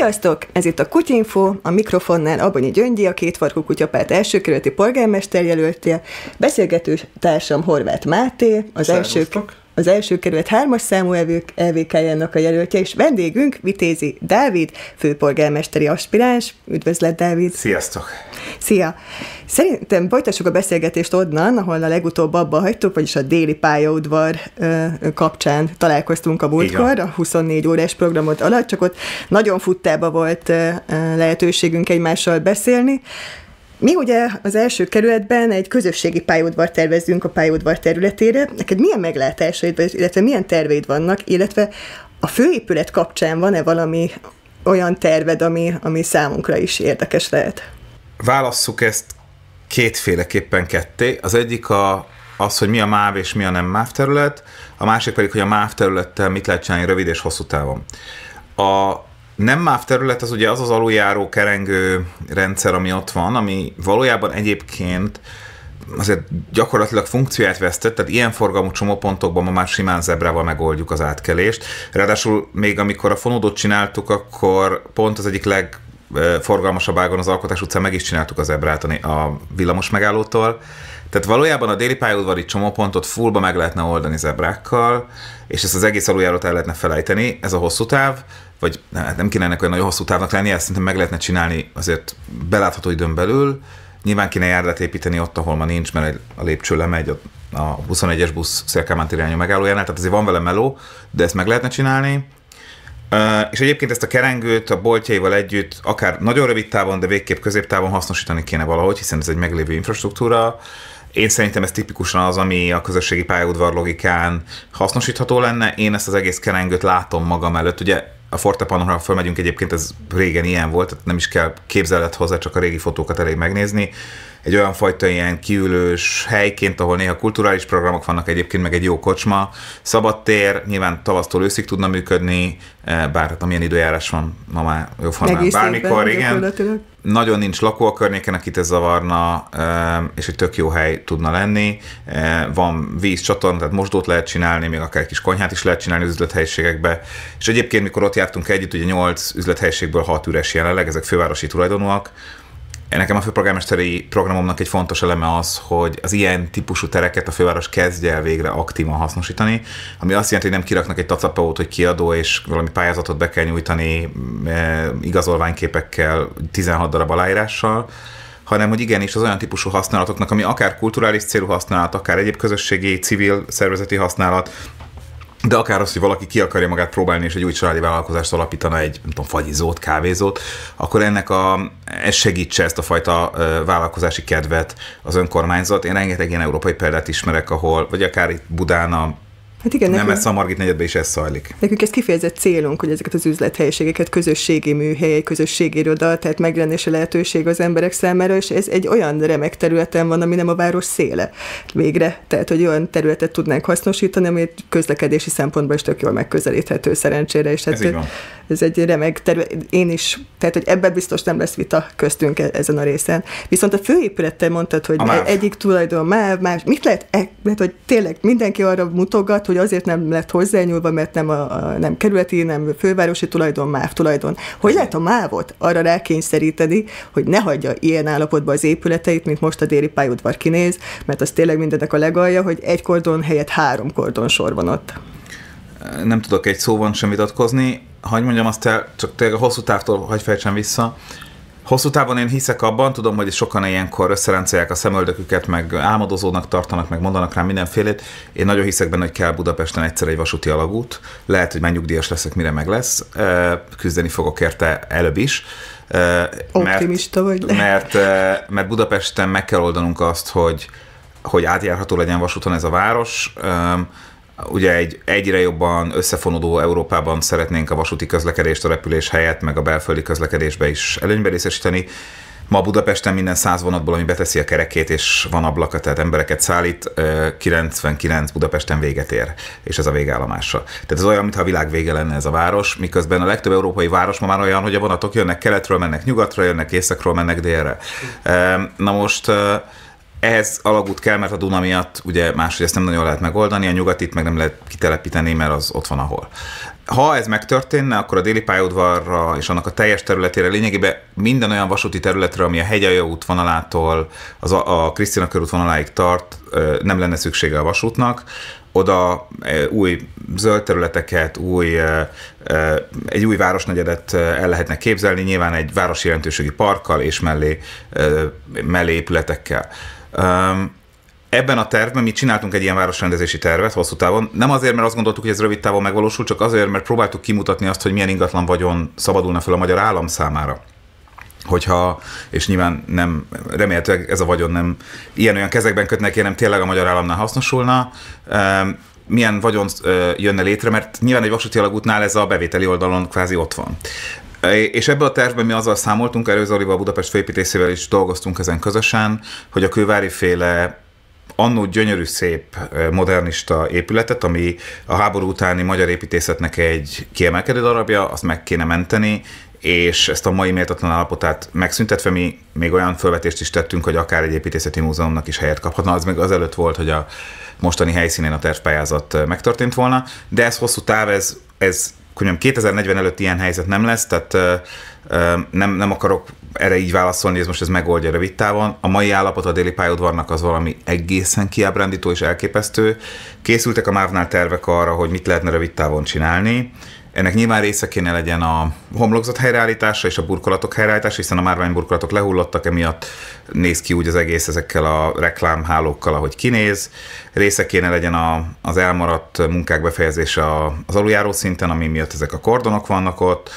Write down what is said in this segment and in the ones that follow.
Sziasztok! Ez itt a Kutyinfo, a mikrofonnál Abonyi Gyöngyi, a Kétfarkú Kutya Párt elsőkerületi polgármesterjelöltje, beszélgető társam Horváth Máté, az első kerület 3-as számú LVK-jának a jelöltje, és vendégünk Vitézy Dávid, főpolgármesteri aspiráns. Üdvözlet, Dávid! Sziasztok! Szia! Szerintem folytassuk a beszélgetést onnan, ahol a legutóbb abba hagytuk, vagyis a Déli pályaudvar kapcsán találkoztunk a múltkor, a 24 órás programot alatt, csak ott nagyon futtába volt lehetőségünk egymással beszélni. Mi ugye az első kerületben egy közösségi pályaudvar tervezünk a pályaudvar területére. Neked milyen meglátásaid, illetve milyen terveid vannak, illetve a főépület kapcsán van-e valami olyan terved, ami számunkra is érdekes lehet? Válasszuk ezt kétféleképpen ketté. Az egyik az, hogy mi a MÁV és mi a nem MÁV terület, a másik pedig, hogy a MÁV területtel mit lehet csinálni rövid és hosszú távon. A nem MÁV terület az ugye az az aluljáró kerengő rendszer, ami ott van, ami valójában egyébként azért gyakorlatilag funkcióját vesztett, tehát ilyen forgalmú csomópontokban ma már simán zebrával megoldjuk az átkelést. Ráadásul még amikor a fonódot csináltuk, akkor pont az egyik legforgalmasabb ágon az Alkotás utcán meg is csináltuk a zebrát a villamos megállótól. Tehát valójában a déli pályaudvari csomópontot fullba meg lehetne oldani zebrákkal, és ezt az egész aluljárót el lehetne felejteni, ez a hosszú táv, vagy nem kéne ennek olyan nagyon hosszú távnak lenni, ezt szerintem meg lehetne csinálni azért belátható időn belül. Nyilván kéne járdát építeni ott, ahol ma nincs, mert a lépcső lemegy a 21-es busz Szél Kálmán tér irányú megállójánál, tehát azért van vele meló, de ezt meg lehetne csinálni. És egyébként ezt a kerengőt a boltjaival együtt akár nagyon rövid távon, de végképp középtávon hasznosítani kéne valahogy, hiszen ez egy meglévő infrastruktúra. Én szerintem ez tipikusan az, ami a közösségi pályaudvar logikán hasznosítható lenne. Én ezt az egész kerengőt látom magam előtt. Ugye a Fortepanra fölmegyünk, egyébként ez régen ilyen volt, tehát nem is kell képzelet hozzá, csak a régi fotókat elég megnézni. Egy olyan fajta ilyen kiülős helyként, ahol néha kulturális programok vannak egyébként, meg egy jó kocsma. Szabadtér, nyilván tavasztól őszig tudna működni, bár hát amilyen időjárás van ma már jóformán bármikor, igen. Nagyon nincs lakó a környéken, akit ez zavarna, és egy tök jó hely tudna lenni. Van víz, csatorna, tehát mosdót lehet csinálni, még akár egy kis konyhát is lehet csinálni az üzlethelyiségekbe. És egyébként, mikor ott jártunk együtt, ugye 8 üzlethelyiségből 6 üres jelenleg, ezek fővárosi tulajdonúak. Nekem a főpolgármesteri programomnak egy fontos eleme az, hogy az ilyen típusú tereket a főváros kezdje el végre aktívan hasznosítani, ami azt jelenti, hogy nem kiraknak egy tacapót, hogy kiadó, és valami pályázatot be kell nyújtani igazolványképekkel, 16 darab aláírással, hanem hogy igenis az olyan típusú használatoknak, ami akár kulturális célú használat, akár egyéb közösségi, civil, szervezeti használat, de akár az, hogy valaki ki akarja magát próbálni, és egy új családi vállalkozást alapítana, egy nem tudom, fagyizót, kávézót, akkor ez segítse ezt a fajta vállalkozási kedvet az önkormányzat. Én rengeteg ilyen európai példát ismerek, vagy akár itt Budán a Margit negyedben is ez zajlik. Nekünk ez kifejezett célunk, hogy ezeket az üzlethelyiségeket közösségi műhely, közösségi iroda, tehát megjelenési lehetőség az emberek számára, és ez egy olyan remek területen van, ami nem a város széle végre. Tehát, hogy olyan területet tudnánk hasznosítani, ami közlekedési szempontból is tök jól megközelíthető szerencsére. És hát ez egy remek terület. Én is, tehát, hogy ebben biztos nem lesz vita köztünk ezen a részen. Viszont a főépülettel mondtad, hogy egyik tulajdon más. Mit lehet, mert hogy tényleg mindenki arra mutogat, hogy azért nem lett hozzányúlva, mert nem, nem kerületi, nem fővárosi tulajdon, MÁV tulajdon. Hogy lehet a MÁV-ot arra rákényszeríteni, hogy ne hagyja ilyen állapotba az épületeit, mint most a déli pályaudvar kinéz, mert az tényleg mindennek a legalja, hogy egy kordon helyett 3 kordon sor van ott. Nem tudok egy szóban sem vitatkozni. Hagy mondjam azt el, csak tényleg a hosszú távtól hagy fejtsem vissza. Hosszú távon én hiszek abban, tudom, hogy sokan ilyenkor összeráncolják a szemöldöküket, meg álmodozónak tartanak, meg mondanak rám mindenfélét. Én nagyon hiszek benne, hogy kell Budapesten egyszer egy vasúti alagút. Lehet, hogy már nyugdíjas leszek, mire meg lesz. Küzdeni fogok érte előbb is. Optimista vagy le. Mert Budapesten meg kell oldanunk azt, hogy átjárható legyen vasúton ez a város. Ugye egy egyre jobban összefonódó Európában szeretnénk a vasúti közlekedést a repülés helyett, meg a belföldi közlekedésbe is előnybe részesíteni. Ma Budapesten minden 100 vonatból, ami beteszi a kerekét, és van ablaka, tehát embereket szállít, 99 Budapesten véget ér, és ez a végállomása. Tehát ez olyan, mintha a világ vége lenne ez a város, miközben a legtöbb európai város ma már olyan, hogy a vonatok jönnek keletről, mennek nyugatra, jönnek északról, mennek délre. Na most Ehhez alagút kell, mert a Duna miatt ugye máshogy ezt nem nagyon lehet megoldani, a nyugatit meg nem lehet kitelepíteni, mert az ott van ahol. Ha ez megtörténne, akkor a déli pályaudvarra és annak a teljes területére, lényegében minden olyan vasúti területre, ami a Hegyalja útvonalától a Krisztina körút vonaláig tart, nem lenne szüksége a vasútnak. Oda új zöld területeket, egy új városnegyedet el lehetne képzelni, nyilván egy városi jelentőségi parkkal és mellé épületekkel. Ebben a tervben mi csináltunk egy ilyen városrendezési tervet hosszú távon, nem azért, mert azt gondoltuk, hogy ez rövid távon megvalósul, csak azért, mert próbáltuk kimutatni azt, hogy milyen ingatlan vagyon szabadulna fel a magyar állam számára. Hogyha, és nyilván nem, remélhetőleg ez a vagyon nem ilyen-olyan kezekben kötnek, hanem tényleg a magyar államnál hasznosulna, milyen vagyon jönne létre, mert nyilván egy vasúti alagútnál ez a bevételi oldalon kvázi ott van. És ebből a tervben mi azzal számoltunk, Zolival, a Budapest főépítészével is dolgoztunk ezen közösen, hogy a kőváriféle annó gyönyörű, szép, modernista épületet, ami a háború utáni magyar építészetnek egy kiemelkedő darabja, azt meg kéne menteni, és ezt a mai méltatlan állapotát megszüntetve mi még olyan felvetést is tettünk, hogy akár egy építészeti múzeumnak is helyet kaphatna. Az még azelőtt volt, hogy a mostani helyszínén a tervpályázat megtörtént volna, de ez hosszú táv, ez mondjam, 2040 előtt ilyen helyzet nem lesz, tehát nem akarok erre így válaszolni, hogy ez most megoldja rövid távon. A mai állapot a déli pályaudvarnak az valami egészen kiábrándító és elképesztő. Készültek a MÁV-nál tervek arra, hogy mit lehetne rövid távon csinálni. Ennek nyilván része kéne legyen a homlokzat helyreállítása és a burkolatok helyreállítása, hiszen a márványburkolatok lehullottak, emiatt néz ki úgy az egész ezekkel a reklámhálókkal, ahogy kinéz. Része kéne legyen az elmaradt munkák befejezése az aluljáró szinten, ami miatt ezek a kordonok vannak ott,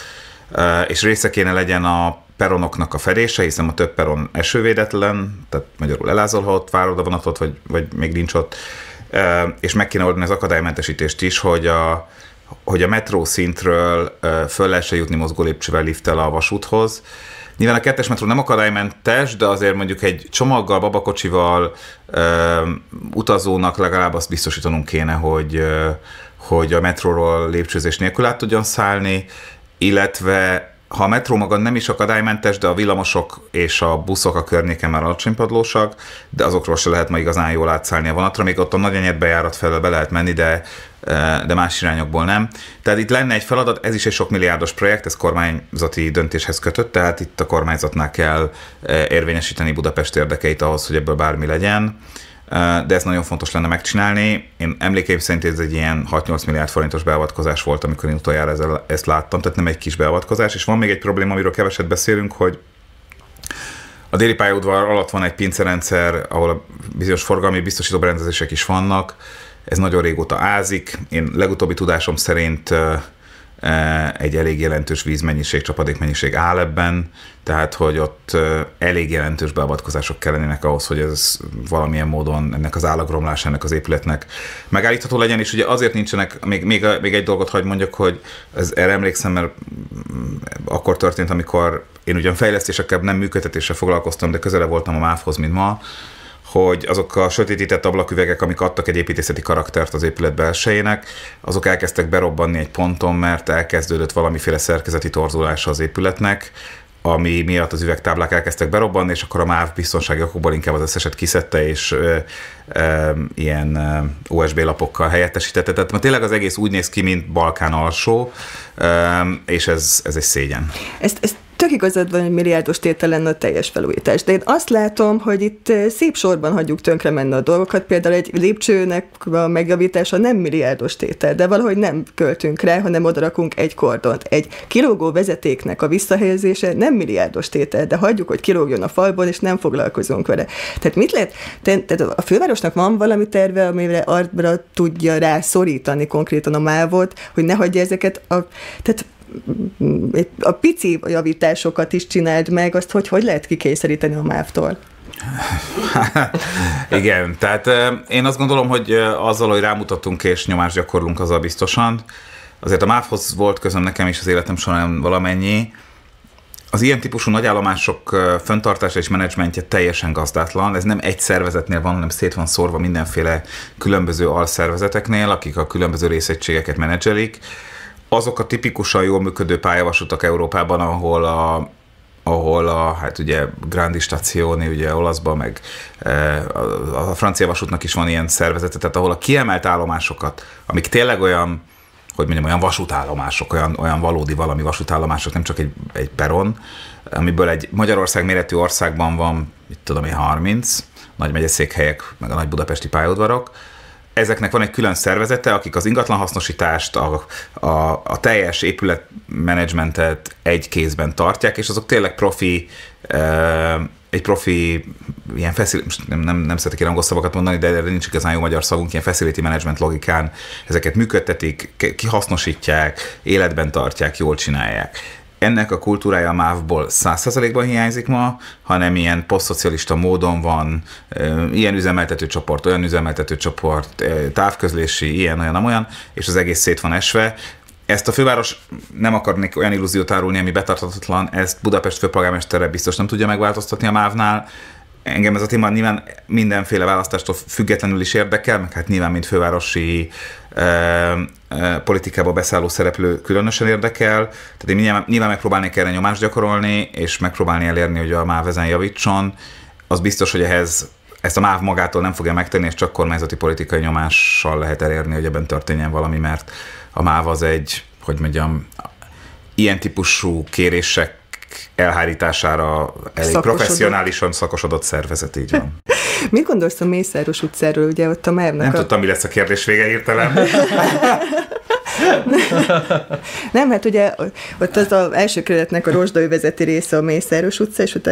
és része kéne legyen a peronoknak a fedése, hiszen a több peron esővédetlen, tehát magyarul elázolhat, várod a vonatot, vagy még nincs ott, és meg kéne oldani az akadálymentesítést is, hogy a metró szintről föl lehessen jutni mozgólépcsővel, lifttel a vasúthoz. Nyilván a 2-es metró nem akadálymentes, de azért mondjuk egy csomaggal, babakocsival utazónak legalább azt biztosítanunk kéne, hogy a metróról lépcsőzés nélkül át tudjon szállni, illetve ha a metró maga nem is akadálymentes, de a villamosok és a buszok a környéken már alacsonypadlósak, de azokról se lehet ma igazán jól átszállni a vonatra, még ott a nagyanyed bejárat felől be lehet menni, de más irányokból nem. Tehát itt lenne egy feladat, ez is egy sok milliárdos projekt, ez kormányzati döntéshez kötött, tehát itt a kormányzatnál kell érvényesíteni Budapest érdekeit ahhoz, hogy ebből bármi legyen, de ez nagyon fontos lenne megcsinálni. Én emlékeim szerint ez egy ilyen 6-8 milliárd forintos beavatkozás volt, amikor én utoljára ezt láttam, tehát nem egy kis beavatkozás, és van még egy probléma, amiről keveset beszélünk, hogy a déli pályaudvar alatt van egy pincerendszer, ahol a bizonyos forgalmi biztosító berendezések is vannak, ez nagyon régóta ázik, én legutóbbi tudásom szerint egy elég jelentős vízmennyiség, csapadékmennyiség áll ebben, tehát hogy ott elég jelentős beavatkozások kellenének ahhoz, hogy ez valamilyen módon ennek az állagromlás, ennek az épületnek megállítható legyen, és ugye azért nincsenek, még egy dolgot hagy mondjak, hogy erre emlékszem, mert akkor történt, amikor én ugyan fejlesztésekkel, nem működtetéssel foglalkoztam, de közelebb voltam a MÁV-hoz, mint ma, hogy azok a sötétített ablaküvegek, amik adtak egy építészeti karaktert az épület belsejének, azok elkezdtek berobbanni egy ponton, mert elkezdődött valamiféle szerkezeti torzulása az épületnek, ami miatt az üvegtáblák elkezdtek berobbanni, és akkor a MÁV biztonsági okokból inkább az összeset kiszedte, és ilyen USB lapokkal helyettesítette. Tehát tényleg az egész úgy néz ki, mint Balkán alsó, és ez egy szégyen. Ezt tök igazad van, hogy milliárdos tétel lenne a teljes felújítás, de én azt látom, hogy itt szép sorban hagyjuk tönkre menni a dolgokat, például egy lépcsőnek a megjavítása nem milliárdos tétel, de valahogy nem költünk rá, hanem odarakunk egy kordont. Egy kilógó vezetéknek a visszahelyezése nem milliárdos tétel, de hagyjuk, hogy kilógjon a falból, és nem foglalkozunk vele. Tehát mit lehet? Tehát a fővárosnak van valami terve, amire arra tudja rá szorítani konkrétan a MÁV-ot, hogy ne hagyja ezeket a pici javításokat is csináld meg, azt hogy lehet kikényszeríteni a MÁV-tól? Igen, tehát én azt gondolom, hogy azzal, hogy rámutatunk és nyomást gyakorlunk, azzal biztosan. Azért a MÁV-hoz volt közöm nekem is az életem során valamennyi. Az ilyen típusú nagyállomások fenntartása és menedzsmentje teljesen gazdátlan. Ez nem egy szervezetnél van, hanem szét van szórva mindenféle különböző alszervezeteknél, akik a különböző részegységeket menedzselik. Azok a tipikusan jól működő pályavasutak Európában, ahol ahol a, hát ugye Grandi Stazioni, ugye olaszban, meg a francia vasútnak is van ilyen szervezete, tehát ahol a kiemelt állomásokat, amik tényleg olyan, hogy mondjam, olyan vasútállomások, olyan valódi valami vasútállomások, nem csak egy peron, amiből egy Magyarország méretű országban van, mit tudom én, 30 nagy megyeszékhelyek, meg a nagy budapesti pályaudvarok. Ezeknek van egy külön szervezete, akik az ingatlanhasznosítást, a teljes épületmenedzsmentet egy kézben tartják, és azok tényleg profi, egy profi, ilyen nem szeretek ilyen angol szavakat mondani, de erre nincs igazán jó magyar szavunk, ilyen facility management logikán ezeket működtetik, kihasznosítják, életben tartják, jól csinálják. Ennek a kultúrája a MÁV-ból 100%-ban hiányzik ma, hanem ilyen posztszocialista módon van, ilyen üzemeltető csoport, olyan üzemeltető csoport, távközlési, ilyen, olyan, amolyan, és az egész szét van esve. Ezt a főváros, nem akarnék olyan illúziót árulni, ami betarthatatlan, ezt Budapest főpolgármestere biztos nem tudja megváltoztatni a MÁV-nál. Engem ez a téma nyilván mindenféle választástól függetlenül is érdekel, meg hát nyilván mint fővárosi politikába beszálló szereplő különösen érdekel. Tehát én nyilván megpróbálnék erre nyomást gyakorolni, és megpróbálni elérni, hogy a MÁV ezen javítson. Az biztos, hogy ezt a MÁV magától nem fogja megtenni, és csak kormányzati politikai nyomással lehet elérni, hogy ebben történjen valami, mert a MÁV az egy, hogy mondjam, ilyen típusú kérések elhárítására elég professzionálisan szakosodott szervezet, így van. Mit gondolsz a Mészáros utcáról, ugye ott a MÁV-nak? Nem tudtam, mi lesz a kérdés vége hirtelen. Nem, hát ugye ott az az első kerületnek a rozsdaövezeti része a Mészáros utca, és ott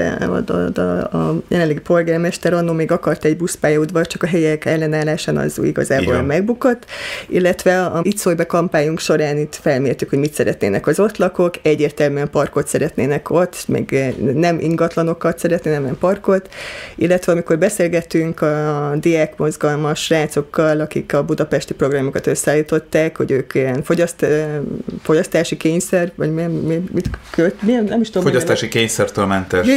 a jelenlegi polgármester annó még akart egy buszpályaudvar, csak a helyek ellenállásán az igazából megbukott, illetve a Itt szólj be kampányunk során itt felmértük, hogy mit szeretnének az ott lakók, egyértelműen parkot szeretnének ott, meg nem ingatlanokat szeretnének, nem parkot, illetve amikor beszélgettünk a diákmozgalmas srácokkal, akik a budapesti programokat összeállították, hogy ők ilyen fogyasztási kényszer, vagy mit költ? Nem is tudom. Fogyasztási kényszertől mentes.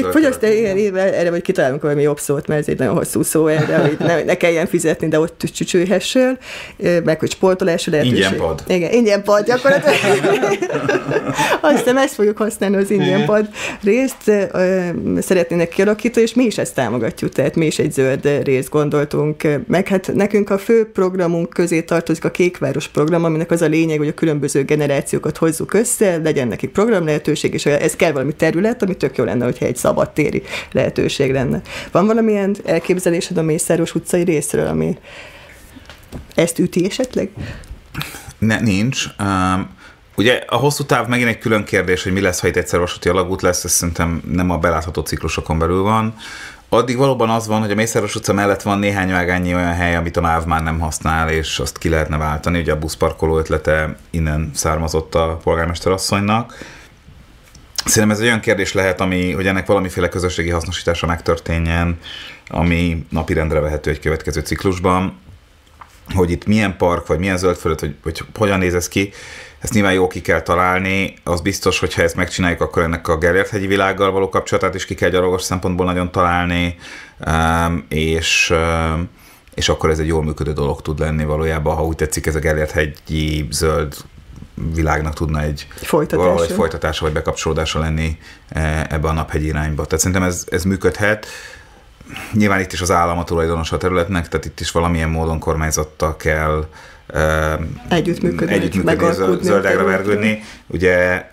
Erre vagy kitalálunk valami jobb szót, mert ez egy nagyon hosszú szó erre, hogy ne kelljen fizetni, de ott csücsülhessél, meg hogy sportolási lehetőség. Ingyenpad. Igen, ingyenpad gyakorlatilag. Aztán ezt fogjuk használni, az ingyenpad részt szeretnének kialakítani, és mi is ezt támogatjuk, tehát mi is egy zöld részt gondoltunk. Meg hát nekünk a fő programunk közé tartozik a Kékváros Program, aminek az a lényeg, hogy a különböző generációkat hozzuk össze, legyen nekik program lehetőség, és ez kell valami terület, ami tök jó lenne, hogyha egy szabadtéri lehetőség lenne. Van valamilyen elképzelésed a Mészáros utcai részről, ami ezt üti esetleg? Nincs. Ugye a hosszú táv megint egy külön kérdés, hogy mi lesz, ha itt egyszer vasúti alagút lesz, ez szerintem nem a belátható ciklusokon belül van. Addig valóban az van, hogy a Mészáros utca mellett van néhány vágányi olyan hely, amit a MÁV már nem használ, és azt ki lehetne váltani. Ugye a buszparkoló ötlete innen származott a polgármesterasszonynak. Szerintem ez egy olyan kérdés lehet, hogy ennek valamiféle közösségi hasznosítása megtörténjen, ami napirendre vehető egy következő ciklusban. Hogy itt milyen park, vagy milyen zöld fölött, vagy hogyan néz ez ki, ezt nyilván jó ki kell találni. Az biztos, hogy ha ezt megcsináljuk, akkor ennek a Gellért-hegyi világgal való kapcsolatát is ki kell gyalogos szempontból nagyon találni, és akkor ez egy jól működő dolog tud lenni valójában, ha úgy tetszik, ez a Gellért-hegyi zöld világnak tudna egy folytatása vagy bekapcsolódása lenni ebbe a naphegyi irányba. Tehát szerintem ez működhet. Nyilván itt is az állam a tulajdonos a területnek, tehát itt is valamilyen módon kormányzattal kell együttműködni, zöldekre vergődni. Ugye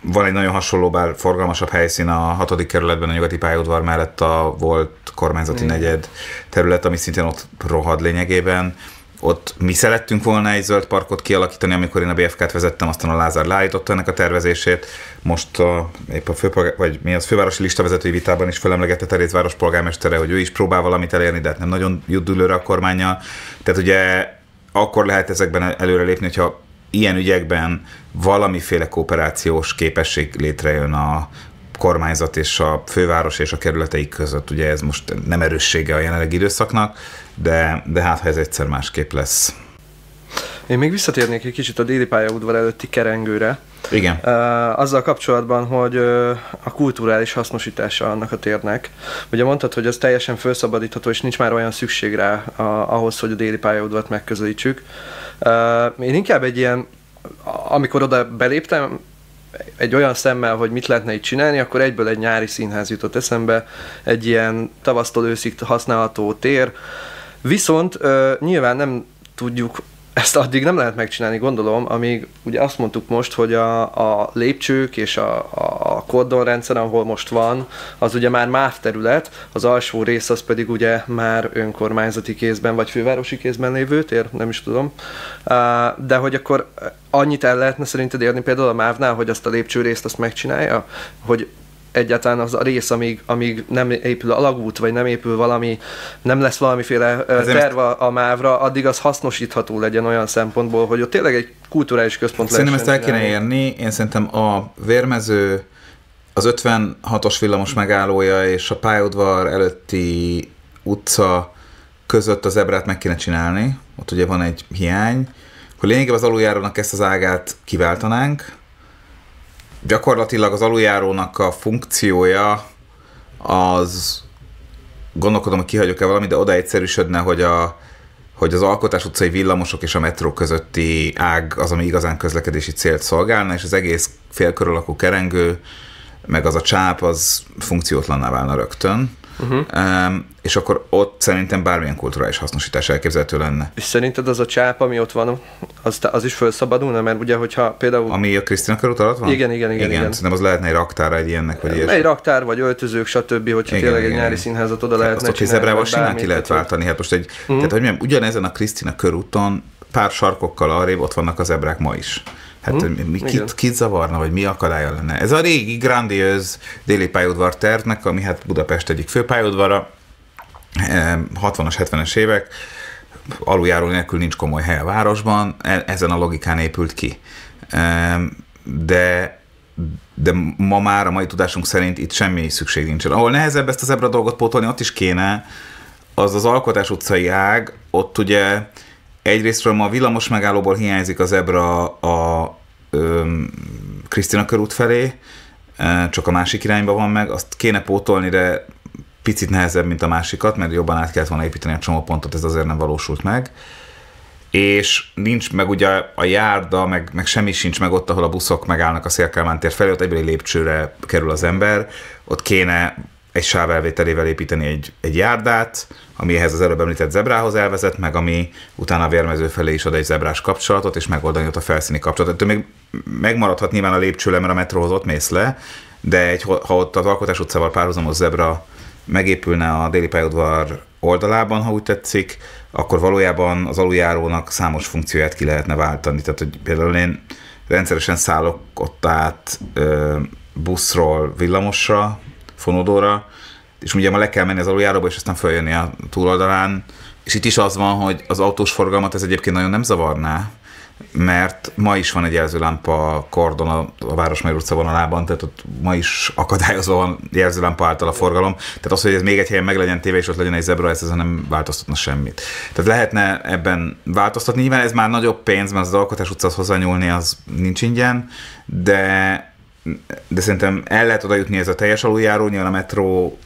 van egy nagyon hasonló, bár forgalmasabb helyszín a 6. kerületben, a nyugati pályaudvar mellett a volt kormányzati negyed terület, ami szintén ott rohad lényegében. Ott mi szerettünk volna egy zöld parkot kialakítani, amikor én a BFK-t vezettem, aztán a Lázár leállította ennek a tervezését. Most épp a fővárosi listavezetői vitában is felemlegette Teréz város polgármestere, hogy ő is próbál valamit elérni, de hát nem nagyon jut dőlőre a kormánnyal. Tehát ugye akkor lehet ezekben előrelépni, hogyha ilyen ügyekben valamiféle kooperációs képesség létrejön a kormányzat és a főváros és a kerületeik között. Ugye ez most nem erőssége a jelenlegi időszaknak, de hát ha ez egyszer másképp lesz. Én még visszatérnék egy kicsit a Déli pályaudvar előtti kerengőre. Igen. Azzal kapcsolatban, hogy a kulturális hasznosítása annak a térnek. Ugye mondtad, hogy az teljesen felszabadítható, és nincs már olyan szükség rá ahhoz, hogy a Déli pályaudvart megközelítsük. Én inkább egy ilyen, amikor oda beléptem, egy olyan szemmel, hogy mit lehetne itt csinálni, akkor egyből egy nyári színház jutott eszembe, egy ilyen tavasztól őszig használható tér. Viszont nyilván nem tudjuk, ezt addig nem lehet megcsinálni, gondolom, amíg ugye azt mondtuk most, hogy a lépcsők és a kordonrendszer, ahol most van, az ugye már MÁV terület, az alsó rész az pedig ugye már önkormányzati kézben vagy fővárosi kézben lévő tér, nem is tudom. De hogy akkor annyit el lehetne szerinted érni például a MÁV-nál, hogy azt a lépcső részt azt megcsinálja, hogy egyáltalán az a rész, amíg nem épül alagút, vagy nem épül valami, nem lesz valamiféle terv a MÁV-ra, addig az hasznosítható legyen olyan szempontból, hogy ott tényleg egy kulturális központ legyen. Szerintem ezt el kéne érni. Én szerintem a Vérmező, az 56-os villamos megállója és a pályaudvar előtti utca között az ebrát meg kéne csinálni. Ott ugye van egy hiány, hogy lényegében az aluljárónak ezt az ágát kiváltanánk. Gyakorlatilag az aluljárónak a funkciója az, gondolkodom, hogy kihagyok-e valami, de oda egyszerűsödne, hogy az Alkotás utcai villamosok és a metró közötti ág az, ami igazán közlekedési célt szolgálna, és az egész félkörül lakó kerengő, meg az a csáp, az funkciótlanná válna rögtön. És akkor ott szerintem bármilyen kulturális hasznosítás elképzelhető lenne. És szerinted az a csáp, ami ott van, az is felszabadulna? Mert ugye, hogyha például... Ami a Krisztina körút alatt van? Igen. Szerintem az lehetne egy raktár egy ilyennek, vagy ilyesmi. Egy raktár, vagy öltözők, stb., hogyha tényleg egy nyári színházat oda lehetne csinálni. Azt, hogy zebrával simán ki lehet váltani. Hát most tehát, hogy mondjam, ugyanezen a Krisztina körúton pár sarkokkal arrébb ott vannak az zebrák ma is. Hát kit zavarna, vagy mi akadálya lenne? Ez a régi, grandióz Déli pályaudvar tervnek, ami hát Budapest egyik fő pályaudvara, 60-as, 70-es évek, aluljáró nélkül nincs komoly hely a városban, ezen a logikán épült ki. De ma már a mai tudásunk szerint itt semmi szükség nincsen. Ahol nehezebb ezt az ebra dolgot pótolni, ott is kéne, az Alkotás utcai ág, ott ugye egyrésztről ma a villamos megállóból hiányzik az ebra a Krisztina körút felé, csak a másik irányba van meg, azt kéne pótolni, de picit nehezebb, mint a másikat, mert jobban át kellett volna építeni a csomópontot, ez azért nem valósult meg. És nincs meg ugye a járda, meg semmi sincs meg ott, ahol a buszok megállnak a Szél Kálmán tér felé, ott egyből egy lépcsőre kerül az ember, ott kéne egy sáv elvételével építeni egy járdát, ami ehhez az előbb említett zebrához elvezet, meg ami utána a Vérmező felé is ad egy zebrás kapcsolatot, és megoldani ott a felszíni kapcsolatot. Ettől még megmaradhat nyilván a lépcsőle, mert a metróhoz ott mész le, de ha ott az Alkotás utcával párhuzamos zebra megépülne a Déli pályaudvar oldalában, ha úgy tetszik, akkor valójában az aluljárónak számos funkcióját ki lehetne váltani. Tehát, hogy például én rendszeresen szállok ott át buszról villamosra, fonódóra, és ugye ma le kell menni az aluljáróba, és aztán följönni a túloldalán. És itt is az van, hogy az autós forgalmat ez egyébként nagyon nem zavarná, mert ma is van egy jelzőlámpa kordon a Városmajor utca vonalában, tehát ott ma is akadályozva van jelzőlámpa által a forgalom. Tehát az, hogy ez még egy helyen meg legyen téve, és ott legyen egy zebra, ez ezen nem változtatna semmit. Tehát lehetne ebben változtatni. Nyilván ez már nagyobb pénz, mert az Alkotás utcához hozzányúlni az nincs ingyen, de szerintem el lehet oda jutni, ez a teljes aluljáró, nyilván a metró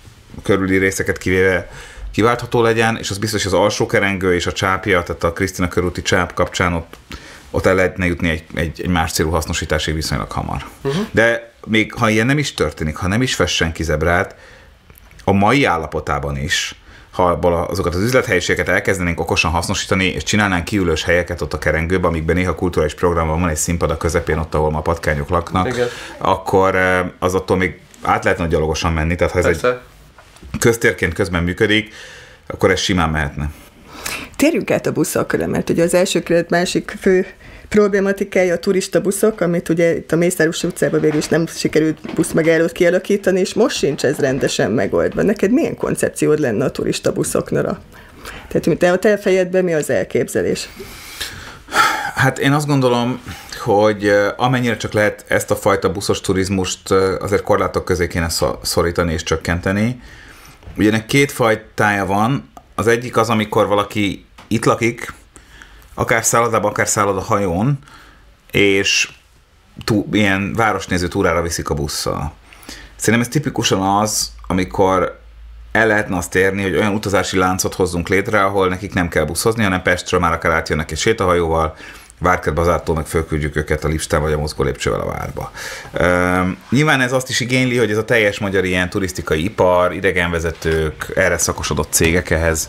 körüli részeket kivéve kiváltható legyen, és az biztos, hogy az alsó kerengő és a csápja, tehát a Krisztina körúti csáp kapcsán ott el lehetne jutni egy más célú hasznosításig viszonylag hamar. De még ha ilyen nem is történik, ha nem is fest senki zebrát, a mai állapotában is, ha azokat az üzlethelyiségeket elkezdenénk okosan hasznosítani, és csinálnánk kiülős helyeket ott a kerengőben, amikben néha kulturális programban van egy színpad a közepén, ott, ahol ma patkányok laknak, igen, akkor az attól még át lehetne gyalogosan menni, tehát ha ez egy köztérként közben működik, akkor ez simán mehetne. Térjünk át a buszokra, mert ugye az első kerület másik fő problematikája a turista buszok, amit ugye itt a Mészáros utcában végül is nem sikerült buszmegállót kialakítani, és most sincs ez rendesen megoldva. Neked milyen koncepciód lenne a turista buszoknara? Tehát te a te fejedben mi az elképzelés? Hát én azt gondolom, hogy amennyire csak lehet, ezt a fajta buszos turizmust azért korlátok közé kéne szorítani és csökkenteni. Ugye ennek két fajtája van. Az egyik az, amikor valaki itt lakik, akár szállodában, akár szálloda hajón, és ilyen városnéző túrára viszik a busszal. Szerintem ez tipikusan az, amikor el lehetne azt érni, hogy olyan utazási láncot hozzunk létre, ahol nekik nem kell buszhozni, hanem Pestről már akár átjönnek egy sétahajóval, Várkert Bazártól meg fölküldjük őket a listán vagy a mozgó lépcsővel a várba. Nyilván ez azt is igényli, hogy ez a teljes magyar ilyen turisztikai ipar, idegenvezetők, erre szakosodott cégek ehhez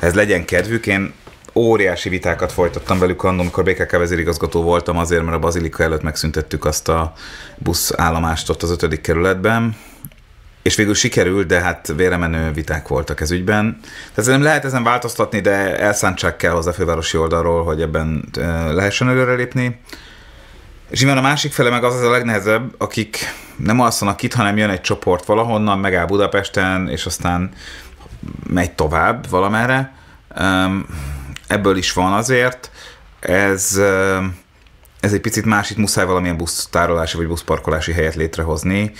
legyen kedvük. Én óriási vitákat folytattam velük annól, amikor BKK vezérigazgató voltam azért, mert a Bazilika előtt megszüntettük azt a buszállomást ott az 5. kerületben. És végül sikerült, de hát véremenő viták voltak ez ügyben. Tehát nem lehet ezen változtatni, de elszántság kell hozzá fővárosi oldalról, hogy ebben lehessen előrelépni. És nyilván a másik fele meg az a legnehezebb, akik nem alszanak itt, hanem jön egy csoport valahonnan, megáll Budapesten, és aztán megy tovább valamerre. Ebből is van azért. Ez egy picit más, itt muszáj valamilyen busztárolási vagy buszparkolási helyet létrehozni.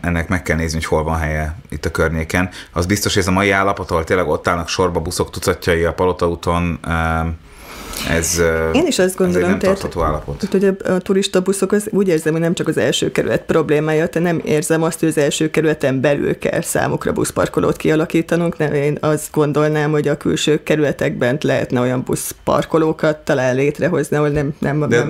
Ennek meg kell nézni, hogy hol van helye itt a környéken. Az biztos, hogy ez a mai állapot, ahol tényleg ott állnak sorba buszok tucatjai a Palota úton, én is azt gondolom, nem tartható állapot. Hogy a turista buszok, az úgy érzem, hogy nem csak az első kerület problémája, te nem érzem azt, hogy az első kerületen belül kell számukra buszparkolót kialakítanunk, nem, én azt gondolnám, hogy a külső kerületekben lehetne olyan buszparkolókat talán létrehozni, ahol nem. De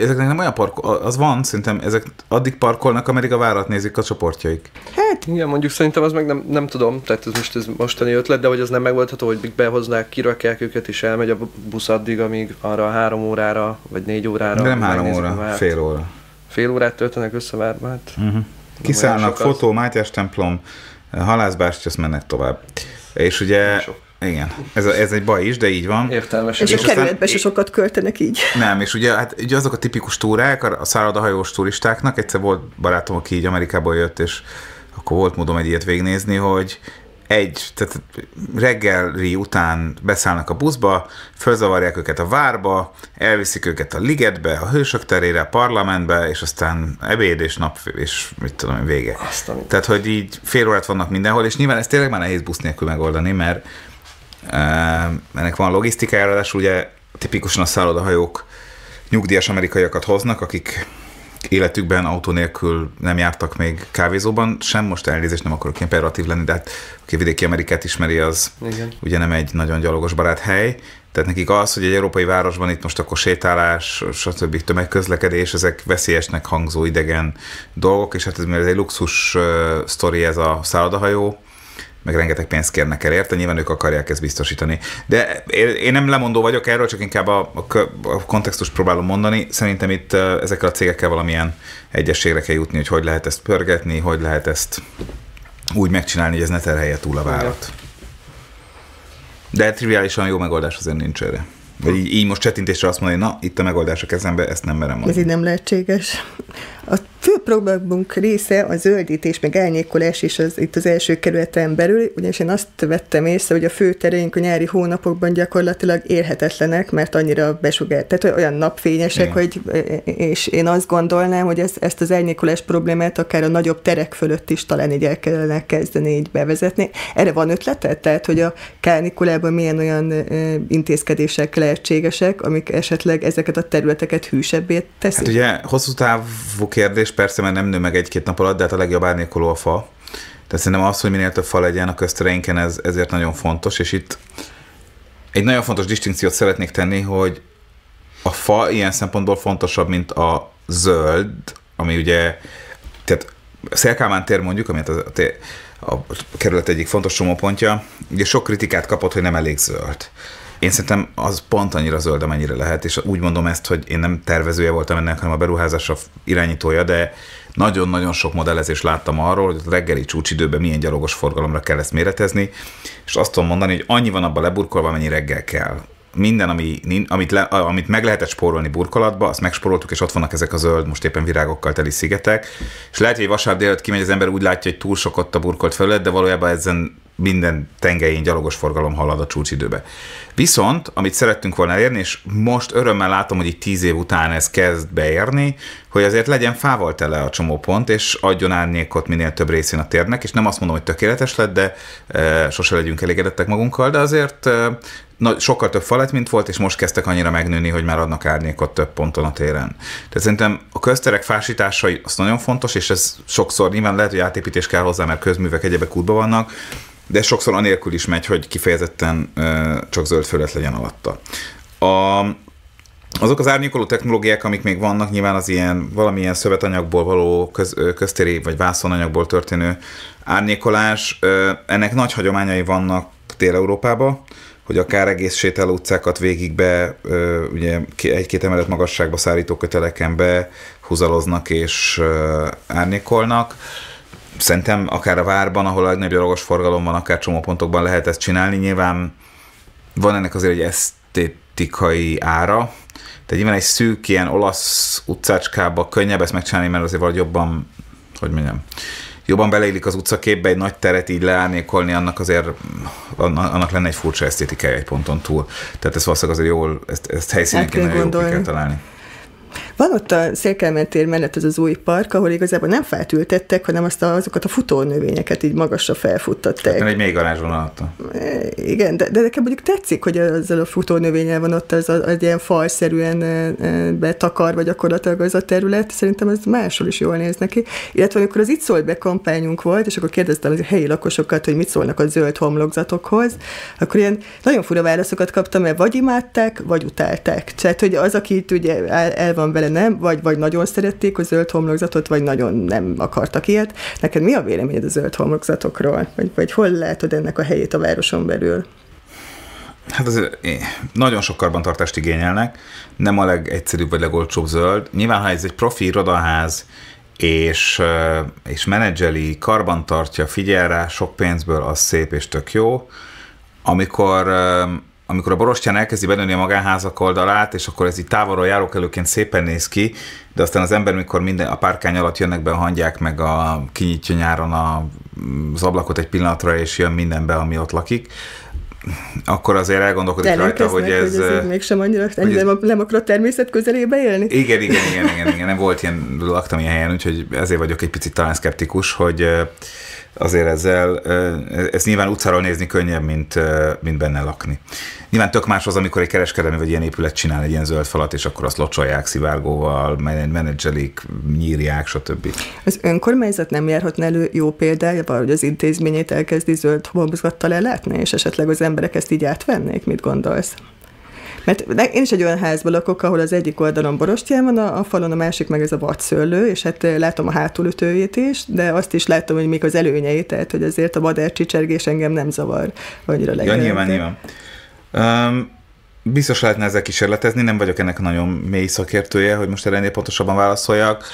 ezeknek nem olyan parkoló, az van, szerintem ezek addig parkolnak, ameddig a várat nézik a csoportjaik. Hát igen, mondjuk szerintem az meg nem tudom, tehát ez mostani ötlet, de hogy az nem megoldható, hogy behoznák, kirakják őket és elmegy a busz addig, amíg arra 3 órára, vagy 4 órára. De nem 3 óra, fél óra. Fél órát töltenek össze várban. Kiszállnak, fotó, Mátyás templom, Halászbárs, azt mennek tovább. És ugye, igen, ez egy baj is, de így van. Értelmes. És a kerületbe se sokat költenek így. Nem, és ugye, hát, ugye azok a tipikus túrák, a szállodahajós turistáknak, egyszer volt barátom, aki így Amerikából jött, és akkor volt módom egy ilyet végignézni, hogy tehát reggeli után beszállnak a buszba, fölzavarják őket a várba, elviszik őket a ligetbe, a Hősök terére, a parlamentbe, és aztán ebéd és nap, és mit tudom, vége. Tehát, hogy így fél órát vannak mindenhol, és nyilván ez tényleg már nehéz busz nélkül megoldani, mert ennek van logisztikája, ráadásul ugye tipikusan a szállodahajók nyugdíjas amerikaiakat hoznak, akik életükben autó nélkül nem jártak még kávézóban sem, most elnézést, nem akarok ilyen pejoratív lenni, de hát aki vidéki Amerikát ismeri, az igen, ugye nem egy nagyon gyalogos barát hely, tehát nekik az, hogy egy európai városban itt most akkor sétálás, stb. Tömegközlekedés, ezek veszélyesnek hangzó idegen dolgok, és hát ez egy luxus sztori ez a szállodahajó, meg rengeteg pénzt kérnek el érte, nyilván ők akarják ezt biztosítani. De én nem lemondó vagyok erről, csak inkább a kontextust próbálom mondani. Szerintem itt ezekkel a cégekkel valamilyen egyességre kell jutni, hogy lehet ezt pörgetni, hogy lehet ezt úgy megcsinálni, hogy ez ne terhelje túl a várat. De triviálisan jó megoldás azért nincs erre. Vagy így most csetintésre azt mondani, na, itt a megoldás a kezembe, ezt nem merem mondani. Ez így nem lehetséges. A fő programunk része a zöldítés, meg árnyékolás is itt az első kerületen belül, ugyanis én azt vettem észre, hogy a főtereink a nyári hónapokban gyakorlatilag érhetetlenek, mert annyira besugárzik, tehát olyan napfényesek, hogy, és én azt gondolnám, hogy ezt az árnyékolás problémát akár a nagyobb terek fölött is talán így el kellene kezdeni így bevezetni. Erre van ötleted? Tehát, hogy a kánikulában milyen olyan intézkedések lehetségesek, amik esetleg ezeket a területeket hűsebbé teszik? Hát ugye hosszú távú kérdés, persze, mert nem nő meg egy-két nap alatt, de hát a legjobb árnyékoló a fa. Tehát szerintem az, hogy minél több fa legyen a köztereinken, ezért nagyon fontos, és itt egy nagyon fontos distinkciót szeretnék tenni, hogy a fa ilyen szempontból fontosabb, mint a zöld, ami ugye, tehát Szél Kálmán tér mondjuk, amit a kerület egyik fontos csomópontja, ugye sok kritikát kapott, hogy nem elég zöld. Én szerintem az pont annyira zöld, amennyire lehet, és úgy mondom ezt, hogy én nem tervezője voltam ennek, hanem a beruházásra irányítója, de nagyon-nagyon sok modellezést láttam arról, hogy a reggeli csúcsidőben milyen gyalogos forgalomra kell ezt méretezni, és azt tudom mondani, hogy annyi van abban leburkolva, amennyi reggel kell. Minden, amit meg lehetett spórolni burkolatba, azt megspóroltuk, és ott vannak ezek a zöld, most éppen virágokkal teli szigetek, és lehet, hogy vasárnap délután kimegy az ember, úgy látja, hogy túl sok ott a burkolt felület, de valójában ezen minden tengelyén gyalogos forgalom halad a csúcsidőbe. Viszont, amit szerettünk volna elérni, és most örömmel látom, hogy így 10 év után ez kezd beérni, hogy azért legyen fával tele a csomópont, és adjon árnyékot minél több részén a térnek, és nem azt mondom, hogy tökéletes lett, de sose legyünk elégedettek magunkkal, de azért sokkal több fa lett, mint volt, és most kezdtek annyira megnőni, hogy már adnak árnyékot több ponton a téren. Tehát szerintem a közterek fásításai az nagyon fontos, és ez sokszor nyilván lehet, hogy átépítés kell hozzá, mert közművek egyebek útban vannak, de sokszor anélkül is megy, hogy kifejezetten csak zöld felület legyen alatta. Azok az árnyékoló technológiák, amik még vannak, nyilván az ilyen valamilyen szövetanyagból való köztéri vagy vászonanyagból történő árnyékolás, ennek nagy hagyományai vannak Dél-Európában, hogy akár egész sétáló utcákat végigbe, ugye egy-két emelet magasságba szállító köteleken be húzaloznak és árnyékolnak. Szerintem akár a Várban, ahol a legnagyobb gyalogos forgalom van, akár csomópontokban lehet ezt csinálni. Nyilván van ennek azért egy esztétikai ára. Tehát nyilván egy szűk, ilyen olasz utcácskába könnyebb ezt megcsinálni, mert azért valahogy jobban, hogy mondjam, jobban beleillik az utcaképbe, egy nagy teret így leárnyékolni, annak azért annak lenne egy furcsa esztétikája egy ponton túl. Tehát ez valószínűleg azért jól, ezt helyszínen kéne jól ki kell találni. Van ott a Szél Kálmán tér mellett az az új park, ahol igazából nem fát ültettek, hanem azokat a futónövényeket így magasra felfuttatták. Tehát egy mély garázsvonalatta. Igen, de nekem mondjuk tetszik, hogy ezzel a futónövényel van ott az ilyen falszerűen betakarva gyakorlatilag az a terület. Szerintem ez máshol is jól néz neki. Illetve amikor az Itt szólt be kampányunk volt, és akkor kérdeztem a helyi lakosokat, hogy mit szólnak a zöld homlokzatokhoz, akkor ilyen nagyon fura válaszokat kaptam, mert vagy imádták, vagy utálták. Tehát, hogy az, aki itt ugye el van vele, nem, vagy nagyon szerették a zöld homlokzatot, vagy nagyon nem akartak ilyet. Neked mi a véleményed a zöld homlokzatokról? Vagy hol látod ennek a helyét a városon belül? Hát azért nagyon sok karbantartást igényelnek, nem a legegyszerűbb vagy legolcsóbb zöld. Nyilván, ha ez egy profi irodaház, és menedzseli, karbantartja, figyel rá, sok pénzből, az szép és tök jó. Amikor a borostyán elkezdi benőni a magánházak oldalát, és akkor ez így távolról járókelőként szépen néz ki, de aztán az ember, mikor minden a párkány alatt jönnek be a hangyák, meg kinyitja nyáron az ablakot egy pillanatra, és jön mindenbe, ami ott lakik, akkor azért elgondolkodik rajta, hogy ez mégsem annyira, nem akar a természet közelébe élni? Igen. Nem volt ilyen, laktam ilyen helyen, úgyhogy ezért vagyok egy picit talán szkeptikus, hogy azért ezt nyilván utcáról nézni könnyebb, mint benne lakni. Nyilván tök más az, amikor egy kereskedelmi vagy ilyen épület csinál egy ilyen zöld falat, és akkor azt locsolják szivárgóval, menedzselik, nyírják, stb. Az önkormányzat nem járhatna elő jó példájával, hogy az intézményét elkezdi zöld homlokzattal ellátni, és esetleg az emberek ezt így átvennék? Mit gondolsz? Mert én is egy olyan házban lakok, ahol az egyik oldalon borostyán van, a falon a másik meg ez a vadszőlő, és hát látom a hátulütőjét is, de azt is látom, hogy még az előnyeit, tehát hogy azért a madárcsicsergés engem nem zavar annyira legalább. Ja, nyilván. Biztos lehetne ezzel kísérletezni, nem vagyok ennek nagyon mély szakértője, hogy most erre ennél pontosabban válaszoljak.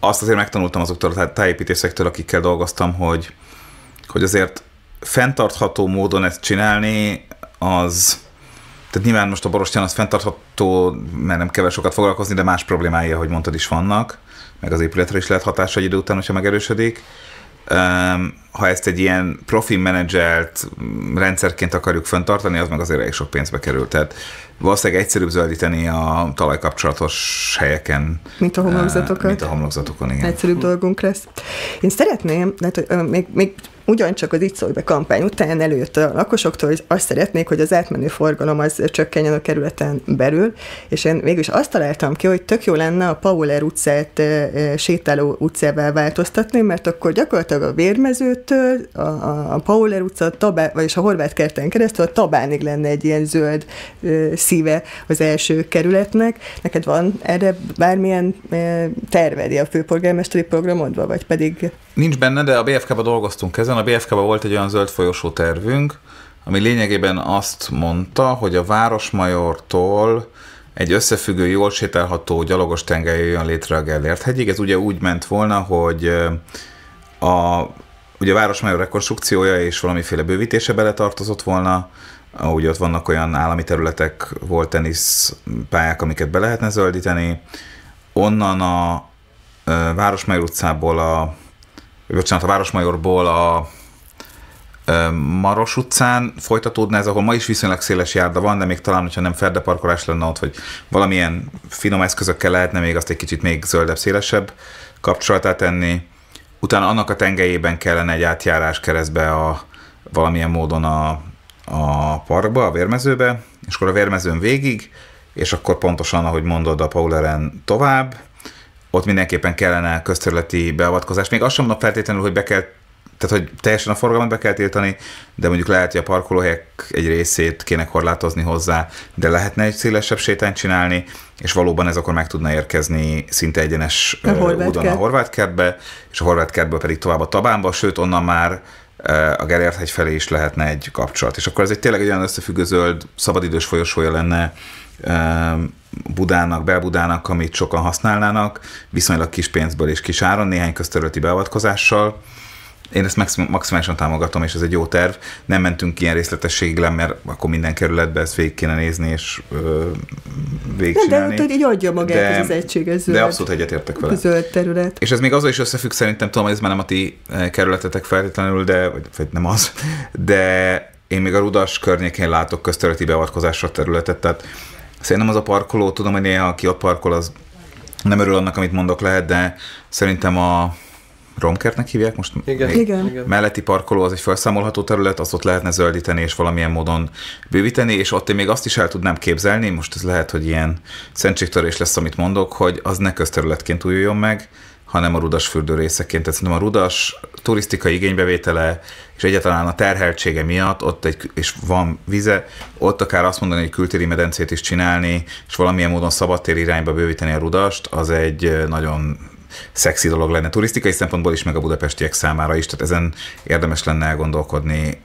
Azt azért megtanultam azoktól a tájépítészektől, akikkel dolgoztam, hogy azért fenntartható módon ezt csinálni, tehát nyilván most a borostyán az fenntartható, mert nem kell sokat foglalkozni, de más problémái, ahogy mondtad, is vannak, meg az épületre is lehet hatása egy idő után, hogyha megerősödik. Ha ezt egy ilyen profi menedzselt rendszerként akarjuk fenntartani, az meg azért elég sok pénzbe kerül. Tehát valószínűleg egyszerűbb zöldíteni a talajkapcsolatos helyeken. Mint a homlokzatokat. Mint a homlokzatokon, igen. Egyszerűbb dolgunk lesz. Én szeretném, tehát még ugyancsak az Itt szólj be kampány után előjött a lakosoktól, hogy azt szeretnék, hogy az átmenő forgalom az csökkenjen a kerületen belül, és én mégis azt találtam ki, hogy tök jó lenne a Pauler utcát sétáló utcává változtatni, mert akkor gyakorlatilag a Vérmezőtől, a Pauler utca, vagyis a Horváth kerten keresztül a Tabánig lenne egy ilyen zöld szíve az első kerületnek. Neked van erre bármilyen terved a főpolgármesteri programodban, vagy pedig? Nincs benne, de a BFK-ba dolgoztunk ezen. A BFK-ban volt egy olyan zöld folyosó tervünk, ami lényegében azt mondta, hogy a Városmajortól egy összefüggő, jól sétálható gyalogos tengely jöjjön létre a Gellért-hegyig. Ez ugye úgy ment volna, hogy ugye a Városmajor rekonstrukciója és valamiféle bővítése beletartozott volna, ahogy ott vannak olyan állami területek, volt teniszpályák, amiket be lehetne zöldíteni. Onnan a Városmajor utcából a Városmajorból a Maros utcán folytatódna ez, ahol ma is viszonylag széles járda van, de még talán, hogyha nem ferdeparkolás lenne ott, vagy valamilyen finom eszközökkel lehetne még azt egy kicsit még zöldebb, szélesebb kapcsolatát tenni. Utána annak a tengelyében kellene egy átjárás keresztbe valamilyen módon a parkba, a Vérmezőbe, és akkor a Vérmezőn végig, és akkor pontosan, ahogy mondod, a Pauleren tovább. Ott mindenképpen kellene közterületi beavatkozás. Még azt sem mondom feltétlenül, hogy be kell tehát hogy teljesen a forgalmat be kell tiltani, de mondjuk lehet, hogy a parkolóhelyek egy részét kéne korlátozni hozzá, de lehetne egy szélesebb sétányt csinálni, és valóban ez akkor meg tudna érkezni szinte egyenes úton a Horváth kertbe, és a Horváth kertből pedig tovább a Tabánba, sőt onnan már a Gellért-hegy felé is lehetne egy kapcsolat. És akkor ez egy tényleg egy olyan összefüggő zöld, szabadidős folyosója lenne Budának, Belbudának, amit sokan használnának, viszonylag kis pénzből és kis áron, néhány közterületi beavatkozással. Én ezt maximálisan támogatom, és ez egy jó terv. Nem mentünk ilyen részletességig le, mert akkor minden kerületben ezt végig kéne nézni, és végigcsinálni. De így adja magát az egységes zöld. De abszolút egyetértek vele. Zöld terület. És ez még azzal is összefügg, szerintem, tudom, hogy ez már nem a ti kerületetek feltétlenül, de, vagy nem az, de én még a Rudas környékén látok közterületi beavatkozásra területet, tehát szerintem az a parkoló, tudom, hogy néha aki ott parkol, az nem örül annak, amit mondok lehet, de szerintem a Romkertnek hívják most? Igen. Melletti parkoló az egy felszámolható terület, azt ott lehetne zöldíteni és valamilyen módon bővíteni, és ott én még azt is el tudnám képzelni, most ez lehet, hogy ilyen szentségtörés lesz, amit mondok, hogy az ne közterületként újuljon meg, hanem a Rudas fürdő részeként. Tehát szerintem a Rudas turisztikai igénybevétele és egyáltalán a terheltsége miatt, ott egy, és van vize, ott akár azt mondani, hogy kültéri medencét is csinálni, és valamilyen módon szabadtér irányba bővíteni a Rudast, az egy nagyon szexi dolog lenne turisztikai szempontból is, meg a budapestiek számára is, tehát ezen érdemes lenne elgondolkodni.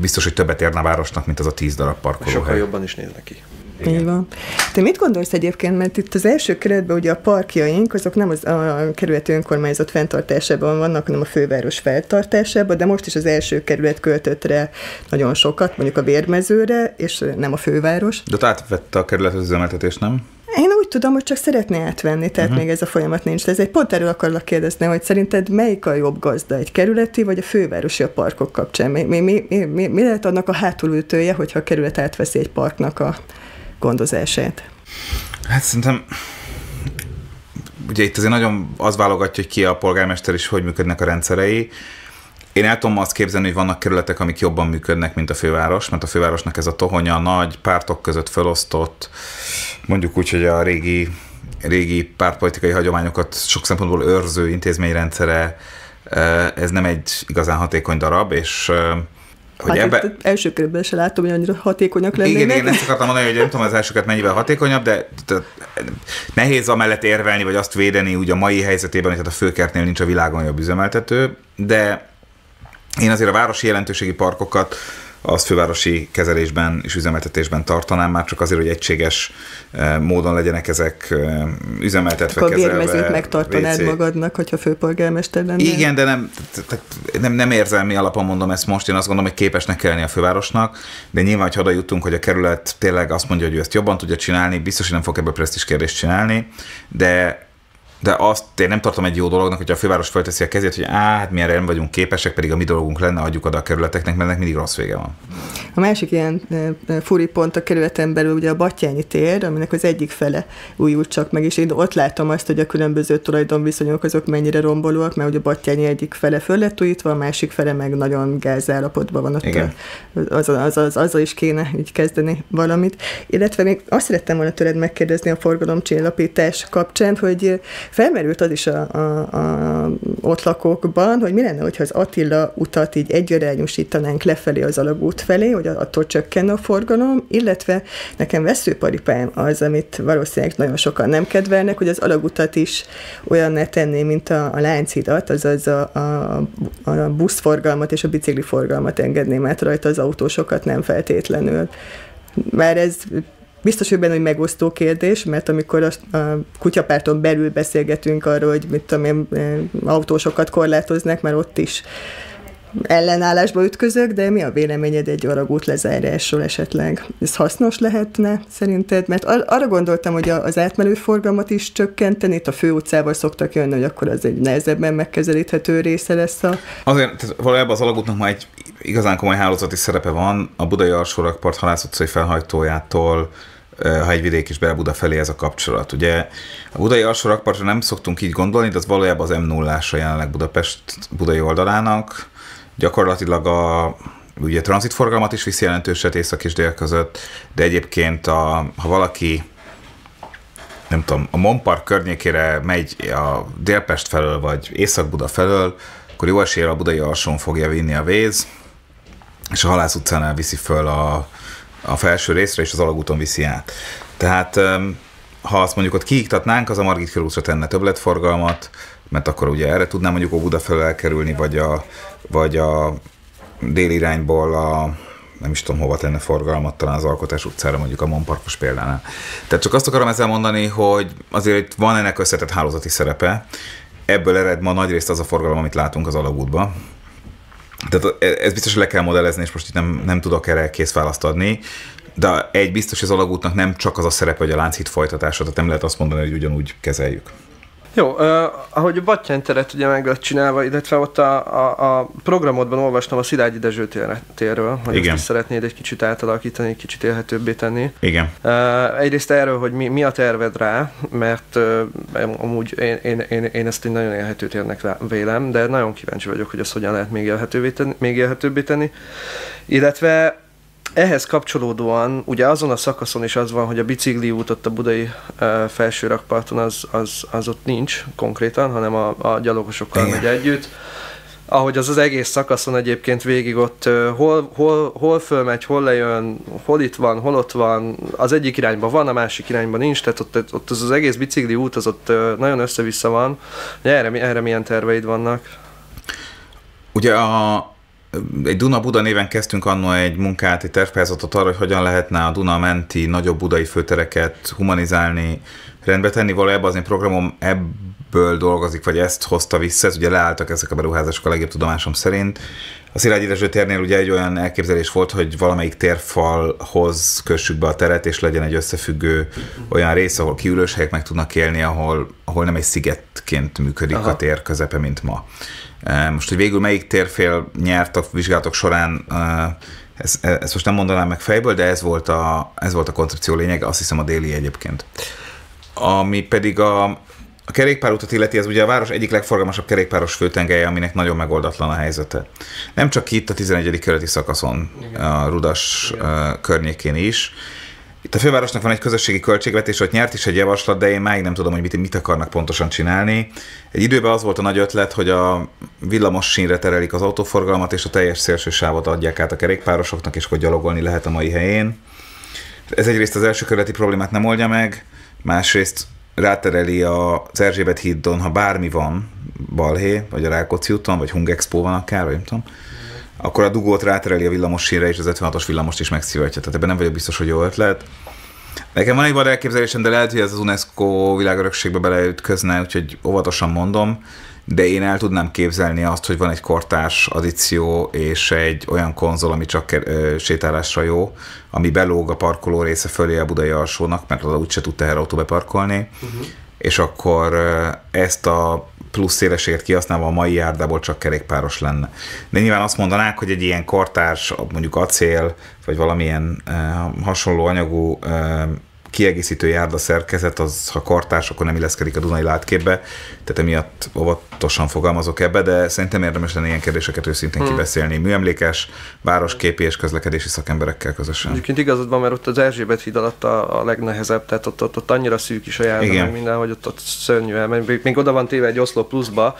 Biztos, hogy többet érne a városnak, mint az a 10 darab parkolóhely. Sokkal jobban is néz neki. Igen. Így van. Te mit gondolsz egyébként, mert itt az első keretben ugye a parkjaink, azok nem a kerületi önkormányzat fenntartásában vannak, hanem a főváros fenntartásában, de most is az első kerület költött rá nagyon sokat, mondjuk a Vérmezőre, és nem a főváros. De ott átvette a kerület az üzemeltetést, nem? Én úgy tudom, hogy csak szeretné átvenni, tehát még ez a folyamat nincs. De ezért pont erről akarlak kérdezni, hogy szerinted melyik a jobb gazda, egy kerületi vagy a fővárosi a parkok kapcsán? Mi lehet annak a hátulütője, hogyha a kerület átveszi egy parknak a gondozását? Hát szerintem ugye itt azért nagyon az válogatja, hogy ki a polgármester és hogy működnek a rendszerei. Én el tudom azt képzelni, hogy vannak kerületek, amik jobban működnek, mint a főváros, mert a fővárosnak ez a tohonya nagy pártok között felosztott, mondjuk úgy, hogy a régi pártpolitikai hagyományokat sok szempontból őrző intézményrendszere, ez nem egy igazán hatékony darab, és hát első körben se látom, hogy annyira hatékonyak lennének. Igen, ezt akartam mondani, hogy nem tudom az elsőket mennyivel hatékonyabb, de nehéz amellett érvelni, vagy azt védeni úgy a mai helyzetében, hogy a főkertnél nincs a világon jobb üzemeltető, de én azért a városi jelentőségi parkokat az fővárosi kezelésben és üzemeltetésben tartanám, már csak azért, hogy egységes módon legyenek ezek üzemeltetve, kezelve. Akkor a Vérmezőt megtartanád magadnak, hogyha főpolgármester lennél? Igen, de nem érzelmi alapon mondom ezt most, én azt gondolom, hogy képesnek kell lenni a fővárosnak, de nyilván, hogy oda jutunk, hogy a kerület tényleg azt mondja, hogy ő ezt jobban tudja csinálni, biztos, hogy nem fog ebből presztízs kérdést csinálni, de azt én nem tartom egy jó dolognak, hogy a főváros felteszi a kezét, hogy hát mi erre nem vagyunk képesek, pedig a mi dolgunk lenne, adjuk oda a kerületeknek, mert ennek mindig rossz vége van. A másik ilyen furi pont a kerületen belül ugye a Batthyány tér, aminek az egyik fele újult csak meg, és én ott látom azt, hogy a különböző tulajdonviszonyok azok mennyire rombolóak, mert ugye a Batthyány egyik fele föl lett újítva, a másik fele meg nagyon gázállapotban van. Azzal is kéne így kezdeni valamit. Illetve még azt szerettem volna tőled megkérdezni a forgalomcsillapítás kapcsán, hogy felmerült az is ott lakókban, hogy mi lenne, hogyha az Attila utat így egyirányosítanánk lefelé az Alagút felé, hogy attól csökken a forgalom, illetve nekem veszőparipám az, amit valószínűleg nagyon sokan nem kedvelnek, hogy az Alagutat is olyanná tenni, mint a Lánchidat, azaz a buszforgalmat és a bicikliforgalmat engedném át rajta, az autósokat nem feltétlenül. Már ez biztos, hogy benne, hogy megosztó kérdés, mert amikor a kutyapárton belül beszélgetünk arról, hogy mit tudom én, autósokat korlátoznak, már ott is ellenállásba ütközök, de mi a véleményed egy Alagút lezárásról esetleg? Ez hasznos lehetne szerinted? Mert arra gondoltam, hogy az átmenő forgalmat is csökkenteni, itt a főutcával szoktak jönni, hogy akkor az egy nehezebben megkezelíthető része lesz a... Azért valójában az Alagútnak már egy igazán komoly hálózati szerepe van, a Budai Alsórakpart Halász utcai felhajtójától Hegyvidék és Belbuda felé ez a kapcsolat. Ugye a Budai Alsórakpartra nem szoktunk így gondolni, de az valójában az M0-ása jelenleg Budapest budai oldalának. Gyakorlatilag ugye tranzitforgalmat is viszi jelentőset észak és dél között, de egyébként ha valaki nem tudom, a Monpark környékére megy a Délpest felől, vagy Észak-Buda felől, akkor jó eséllyel a Budai Alsón fogja vinni a víz, és a Halász utcánál viszi föl a felső részre, és az Alagúton viszi át. Tehát ha azt mondjuk ott kiiktatnánk, az a Margit körútra tenne többletforgalmat, mert akkor ugye erre tudná mondjuk Óbuda felől elkerülni, vagy a déli irányból nem is tudom hova tenne forgalmat, talán az Alkotás utcára, mondjuk a Monparkos példánál. Tehát csak azt akarom ezzel mondani, hogy azért van ennek összetett hálózati szerepe, ebből ered ma nagyrészt az a forgalom, amit látunk az Alagútban. Tehát ez biztos, hogy le kell modellezni, és most itt nem tudok erre kész választ adni, de egy biztos, hogy az Alagútnak nem csak az a szerepe, hogy a Lánchíd folytatása, tehát nem lehet azt mondani, hogy ugyanúgy kezeljük. Jó, ahogy a Batthyány teret ugye meg lett csinálva, illetve ott a programodban olvastam a Szilágyi Dezső térről, hogy igen. Ezt is szeretnéd egy kicsit átalakítani, kicsit élhetőbbé tenni. Igen. Egyrészt erről, hogy mi a terved rá, mert amúgy én ezt egy nagyon élhető térnek vélem, de nagyon kíváncsi vagyok, hogy azt hogyan lehet még élhetőbbé tenni. Illetve ehhez kapcsolódóan, ugye azon a szakaszon is az van, hogy a bicikliút ott a Budai felsőrakparton az ott nincs konkrétan, hanem a gyalogosokkal megy együtt. Ahogy az egész szakaszon egyébként végig ott hol fölmegy, hol lejön, hol itt van, hol ott van, az egyik irányban van, a másik irányban nincs, tehát ott az egész bicikliút az ott nagyon össze-vissza van. Erre milyen terveid vannak? Ugye egy Duna-Buda néven kezdtünk anno egy munkát, egy tervpályázatot arra, hogy hogyan lehetne a Duna menti nagyobb budai főtereket humanizálni, rendbe tenni. Valójában az én programom ebből dolgozik, vagy ezt hozta vissza, ez ugye leálltak ezek a beruházások a legjobb tudomásom szerint. A Szilágyi Dezső térnél ugye egy olyan elképzelés volt, hogy valamelyik térfalhoz kössük be a teret, és legyen egy összefüggő olyan rész, ahol kiülős helyek meg tudnak élni, ahol nem egy szigetként működik a tér közepe, mint ma. Most, hogy végül melyik térfél nyert a vizsgálatok során, ezt most nem mondanám meg fejből, de ez volt a koncepció lényeg, azt hiszem a déli egyébként. Ami pedig a kerékpárutat illeti, ez ugye a város egyik legforgalmasabb kerékpáros főtengelye, aminek nagyon megoldatlan a helyzete. Nem csak itt a 11. kerületi szakaszon, igen. A Rudas, igen, környékén is. Itt a fővárosnak van egy közösségi költségvetés, hogy nyert is egy javaslat, de én máig nem tudom, hogy mit akarnak pontosan csinálni. Egy időben az volt a nagy ötlet, hogy a villamos sínre terelik az autóforgalmat, és a teljes szélső sávot adják át a kerékpárosoknak, és akkor gyalogolni lehet a mai helyén. Ez egyrészt az első kerületi problémát nem oldja meg, másrészt rátereli az Erzsébet hídon, ha bármi van, balhé, vagy a Rákóczi úton, vagy Hungexpo van akár, vagy nem tudom, akkor a dugót rátereli a villamos sínre, és az 56-os villamost is megszívatja. Tehát ebben nem vagyok biztos, hogy jó ötlet. Nekem van egy vad elképzelésem, de lehet, hogy ez az UNESCO világörökségbe beleütközne, úgyhogy óvatosan mondom, de én el tudnám képzelni azt, hogy van egy kortárs addíció és egy olyan konzol, ami csak sétálásra jó, ami belóg a parkoló része fölé a Budai Alsónak, mert oda úgyse tud teherautó beparkolni, és akkor ezt a plusz szélességet kihasználva a mai járdából csak kerékpáros lenne. De nyilván azt mondanák, hogy egy ilyen kortárs, mondjuk acél, vagy valamilyen hasonló anyagú kiegészítő járda szerkezet, az ha kortárs, akkor nem illeszkedik a Dunai látképbe, tehát emiatt óvatosan fogalmazok ebbe, de szerintem érdemes lenne ilyen kérdéseket őszintén kibeszélni műemlékes, városképi és közlekedési szakemberekkel közösen. Egyébként igazad van, mert ott az Erzsébet híd alatt a legnehezebb, tehát ott annyira szűk is a járda, minden, hogy ott szörnyű elmegy. Még oda van téve egy oszlop pluszba,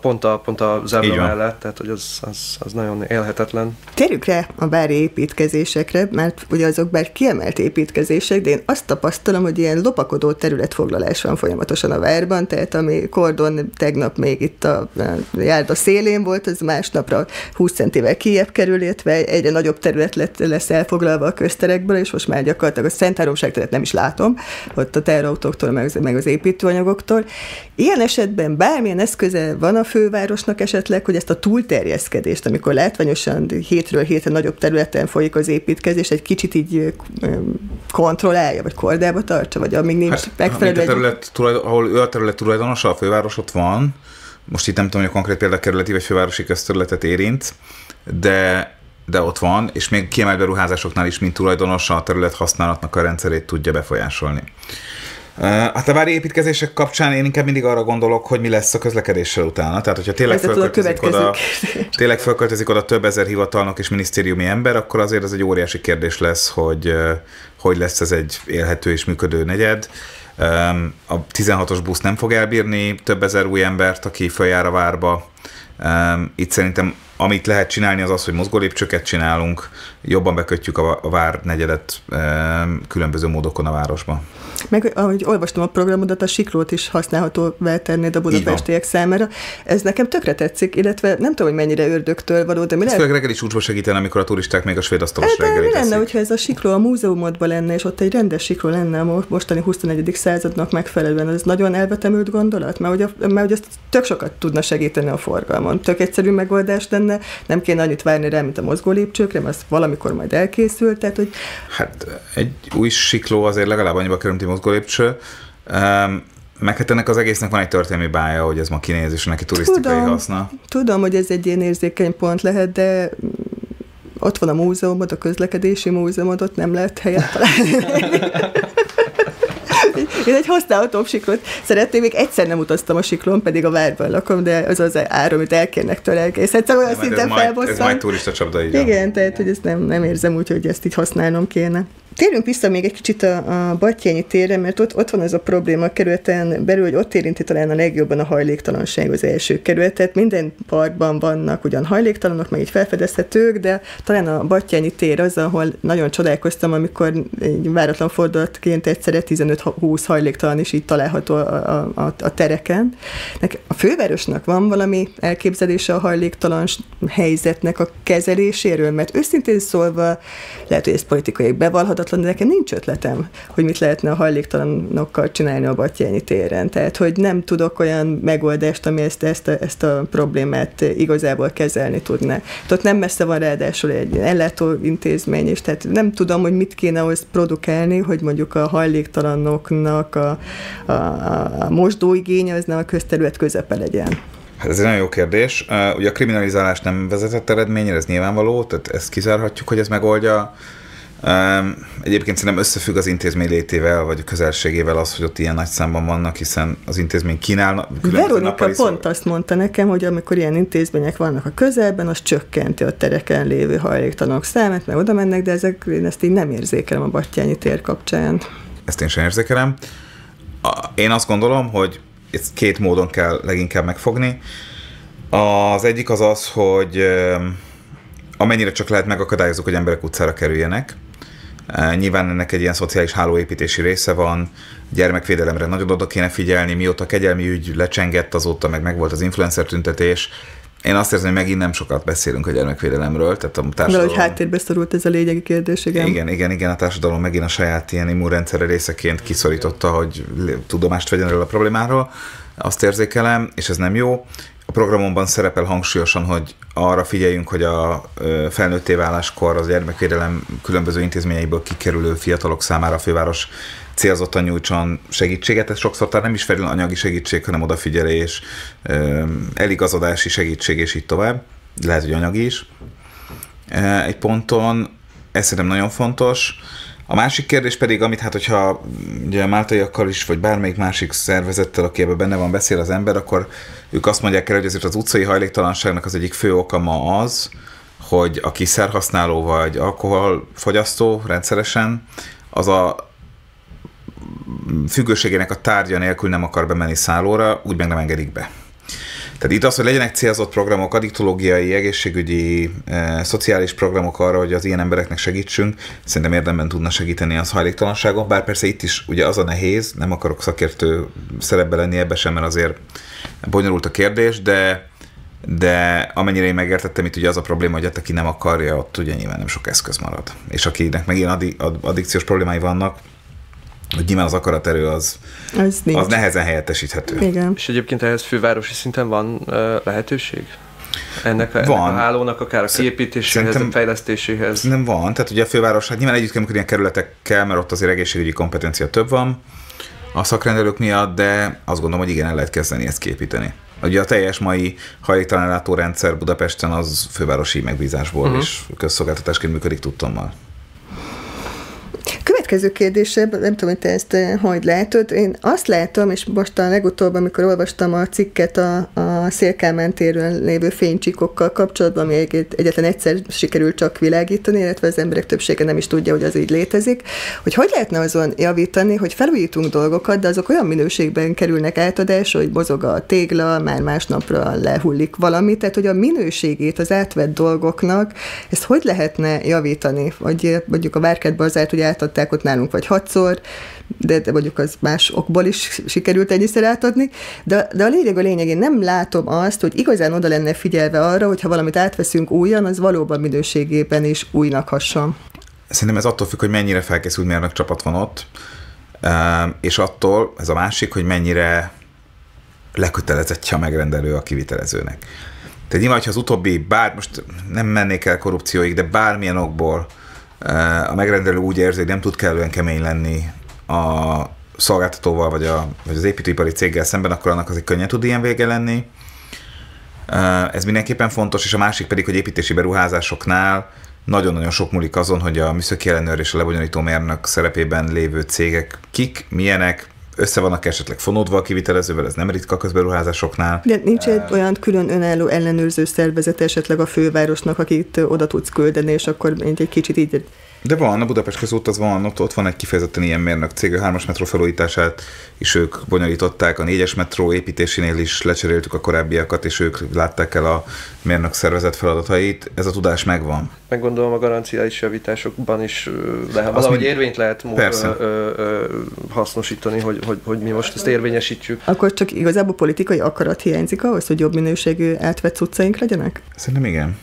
pont a zebra mellett, tehát hogy az nagyon élhetetlen. Térjük rá a vári építkezésekre, mert ugye azok bár kiemelt építkezések, de én azt tapasztalom, hogy ilyen lopakodó területfoglalás van folyamatosan a várban, tehát ami kordon tegnap még itt a járda szélén volt, az másnapra 20 centivel kijebb kerül, illetve egyre nagyobb terület lesz elfoglalva a közterekből, és most már gyakorlatilag a Szent Háromság teret nem is látom, ott a teherautóktól, meg az építőanyagoktól. Ilyen esetben bármilyen eszköze van a fővárosnak esetleg, hogy ezt a túlterjeszkedést, amikor látványosan hétről hétre nagyobb területen folyik az építkezés, egy kicsit így kontrollálja, vagy kordába tartsa, vagy amíg nincs megfelelő. Ahol ő a terület tulajdonosa, a főváros ott van. Most itt nem tudom, hogy a konkrét példa kerületi vagy fővárosi közterületet érint, de ott van, és még kiemelt beruházásoknál is, mint tulajdonosa a terület használatnak a rendszerét tudja befolyásolni. Hát a vári építkezések kapcsán én inkább mindig arra gondolok, hogy mi lesz a közlekedéssel utána. Tehát, hogyha tényleg fölköltözik oda több ezer hivatalnok és minisztériumi ember, akkor azért az egy óriási kérdés lesz, hogy lesz ez egy élhető és működő negyed. A 16-os busz nem fog elbírni több ezer új embert, aki följár a várba. Itt szerintem amit lehet csinálni, az az, hogy mozgólépcsőket csinálunk, jobban bekötjük a vár negyedet különböző módokon a városba. Meg ahogy olvastam a programodat, a siklót is használhatóvá tennéd a budapestiek számára. Ez nekem tökre tetszik, illetve nem tudom, hogy mennyire ördögtől való, de mi lehet... Főleg reggeli csúcsba segítene, amikor a turisták még a svéd asztalos reggelit teszik. Mi lenne, hogyha ez a sikló a múzeumodban lenne, és ott egy rendes sikló lenne a mostani 21. századnak megfelelően. Ez nagyon elvetemült gondolat, mert ez tök sokat tudna segíteni a forgalmon. Tök egyszerű megoldás lenne, nem kéne annyit várni rá, mint a mozgólépcsőkre, mert az valamikor majd elkészült. Tehát, hogy... Hát egy új sikló azért legalább annyiba kerül, mozgólépcső. Meg hát ennek az egésznek van egy történelmi bája, hogy ez ma kinéz, és neki turisztikai haszna. Tudom, hogy ez egy ilyen érzékeny pont lehet, de ott van a múzeumod, a közlekedési múzeumod, ott nem lehet helyet találni. Én egy használható siklót szeretném, még egyszer nem utaztam a siklón, pedig a várban lakom, de az az ára, amit elkérnek tőle egész egyszerűen olyan szinten felbosszant. Ez majd turista csapda, így. Igen, tehát hogy ezt nem érzem úgy, hogy ezt így használnom kéne. Térjünk vissza még egy kicsit a Batthyány térre, mert ott van az a probléma a kerületen belül, hogy ott érinti talán a legjobban a hajléktalanság az első kerületet. Minden parkban vannak ugyan hajléktalanok, meg így felfedezhetők, de talán a Batthyány tér az, ahol nagyon csodálkoztam, amikor egy váratlan fordulatként egyszerre 15-20 hajléktalan is így található a tereken. A fővárosnak van valami elképzelése a hajléktalan helyzetnek a kezeléséről, mert őszintén szólva lehet, hogy ez politikai bevallhatatlan, de nekem nincs ötletem, hogy mit lehetne a hajléktalanokkal csinálni a Batthyány téren. Tehát, hogy nem tudok olyan megoldást, ami ezt a problémát igazából kezelni tudná. Ott nem messze van ráadásul egy ellátó intézmény, és tehát nem tudom, hogy mit kéne ahhoz produkálni, hogy mondjuk a hajléktalanoknak a mosdóigénye az nem a közterület közepe legyen. Hát ez egy nagyon jó kérdés. Ugye a kriminalizálás nem vezetett eredményre, ez nyilvánvaló, tehát ezt kizárhatjuk, hogy ez megoldja. Egyébként szerintem összefügg az intézmény létével, vagy a közelségével az, hogy ott ilyen nagy számban vannak, hiszen az intézmény kínál... Veronika pont azt mondta nekem, hogy amikor ilyen intézmények vannak a közelben, az csökkenti a tereken lévő hajléktalanok számát, mert oda mennek, de én ezt így nem érzékelem a Batthyány tér kapcsán. Ezt én sem érzékelem. Én azt gondolom, hogy ezt két módon kell leginkább megfogni. Az egyik az az, hogy amennyire csak lehet megakadályozunk, hogy emberek utcára kerüljenek. Nyilván ennek egy ilyen szociális hálóépítési része van, gyermekvédelemre nagyon oda kéne figyelni, mióta kegyelmi ügy lecsengett, azóta meg volt az influencer tüntetés. Én azt érzem, hogy megint nem sokat beszélünk a gyermekvédelemről, tehát a társadalom... De hogy háttérbe szorult ez a lényegi kérdés, igen. Igen, a társadalom megint a saját ilyen immunrendszere részeként kiszorította, hogy tudomást vegyen erről a problémáról. Azt érzékelem, és ez nem jó. A programomban szerepel hangsúlyosan, hogy arra figyeljünk, hogy a felnőtté váláskor az gyermekvédelem különböző intézményeiből kikerülő fiatalok számára a főváros célzottan nyújtson segítséget. Ez sokszor tehát nem is feltétlenül anyagi segítség, hanem odafigyelés, eligazodási segítség, és így tovább. Lehet, hogy anyagi is. Egy ponton ez szerintem nagyon fontos. A másik kérdés pedig, amit hát, hogyha ugye máltaiakkal is, vagy bármelyik másik szervezettel, aki ebben benne van, beszél az ember, akkor ők azt mondják el, hogy azért az utcai hajléktalanságnak az egyik fő oka ma az, hogy aki szerhasználó vagy alkoholfogyasztó rendszeresen, az a függőségének a tárgya nélkül nem akar bemenni szállóra, úgy meg nem engedik be. Tehát itt az, hogy legyenek célzott programok, addiktológiai, egészségügyi, szociális programok arra, hogy az ilyen embereknek segítsünk, szerintem érdemben tudna segíteni az hajléktalanságon, bár persze itt is ugye az a nehéz, nem akarok szakértő szerepbe lenni ebbe sem, mert azért bonyolult a kérdés, de amennyire én megértettem, itt ugye az a probléma, hogy aki nem akarja, ott ugye nyilván nem sok eszköz marad. És akinek meg ilyen addikciós problémái vannak, hogy nyilván az akaraterő az nehezen helyettesíthető. Igen. És egyébként ehhez fővárosi szinten van lehetőség? Ennek a hálónak akár a kiépítéséhez, a fejlesztéséhez? Nem van, tehát ugye a főváros, hát nyilván együtt kell működni a kerületekkel, mert ott azért egészségügyi kompetencia több van a szakrendelők miatt, de azt gondolom, hogy igen, el lehet kezdeni ezt kiépíteni. Ugye a teljes mai hajléktalan ellátórendszer Budapesten az fővárosi megbízásból és közszolgáltatásként működik tudtommal. következő kérdése, nem tudom, hogy te ezt hogy látod. Én azt látom, és most a legutóbb, amikor olvastam a cikket a Szél Kálmán térről lévő fénycsíkokkal kapcsolatban, ami egyetlen egyszer sikerült csak világítani, illetve az emberek többsége nem is tudja, hogy az így létezik, hogy hogy lehetne azon javítani, hogy felújítunk dolgokat, de azok olyan minőségben kerülnek átadásra, hogy mozog a tégla, már másnapra lehullik valami, tehát hogy a minőségét az átvett dolgoknak, ezt hogy lehetne javítani? Vagy mondjuk a Várkert Bazárt ugye átadták ott nálunk vagy 6-szor, de mondjuk az más okból is sikerült ennyiszer átadni, de a lényeg, én nem látom azt, hogy igazán oda lenne figyelve arra, hogyha valamit átveszünk újan, az valóban minőségében is újnak hasson. Szerintem ez attól függ, hogy mennyire felkészült mérnök csapat van ott, és attól ez a másik, hogy mennyire lekötelezettje a megrendelő a kivitelezőnek. Tehát nyilván, hogyha az utóbbi, bár most nem mennék el korrupcióig, de bármilyen okból a megrendelő úgy érzi, hogy nem tud kellően kemény lenni a szolgáltatóval vagy az építőipari céggel szemben, akkor annak azért könnyen tud ilyen vége lenni. Ez mindenképpen fontos, és a másik pedig, hogy építési beruházásoknál nagyon-nagyon sok múlik azon, hogy a műszaki ellenőr és a lebonyolító mérnök szerepében lévő cégek kik, milyenek, össze vannak esetleg fonódva a kivitelezővel, ez nem ritka közberuházásoknál. De nincs egy olyan külön önálló ellenőrző szervezet esetleg a fővárosnak, akit oda tudsz küldeni, és akkor egy kicsit így... De van, a Budapest közút az van, ott van egy kifejezetten ilyen mérnök cég, a 3-as metró felújítását is ők bonyolították, a 4-es metró építésénél is lecseréltük a korábbiakat, és ők látták el a mérnök szervezet feladatait, ez a tudás megvan. Meggondolom a garanciális javításokban is valahogy érvényt lehet hasznosítani, hogy mi most ezt érvényesítjük. Akkor csak igazából politikai akarat hiányzik ahhoz, hogy jobb minőségű átvett utcaink legyenek? Szerintem igen.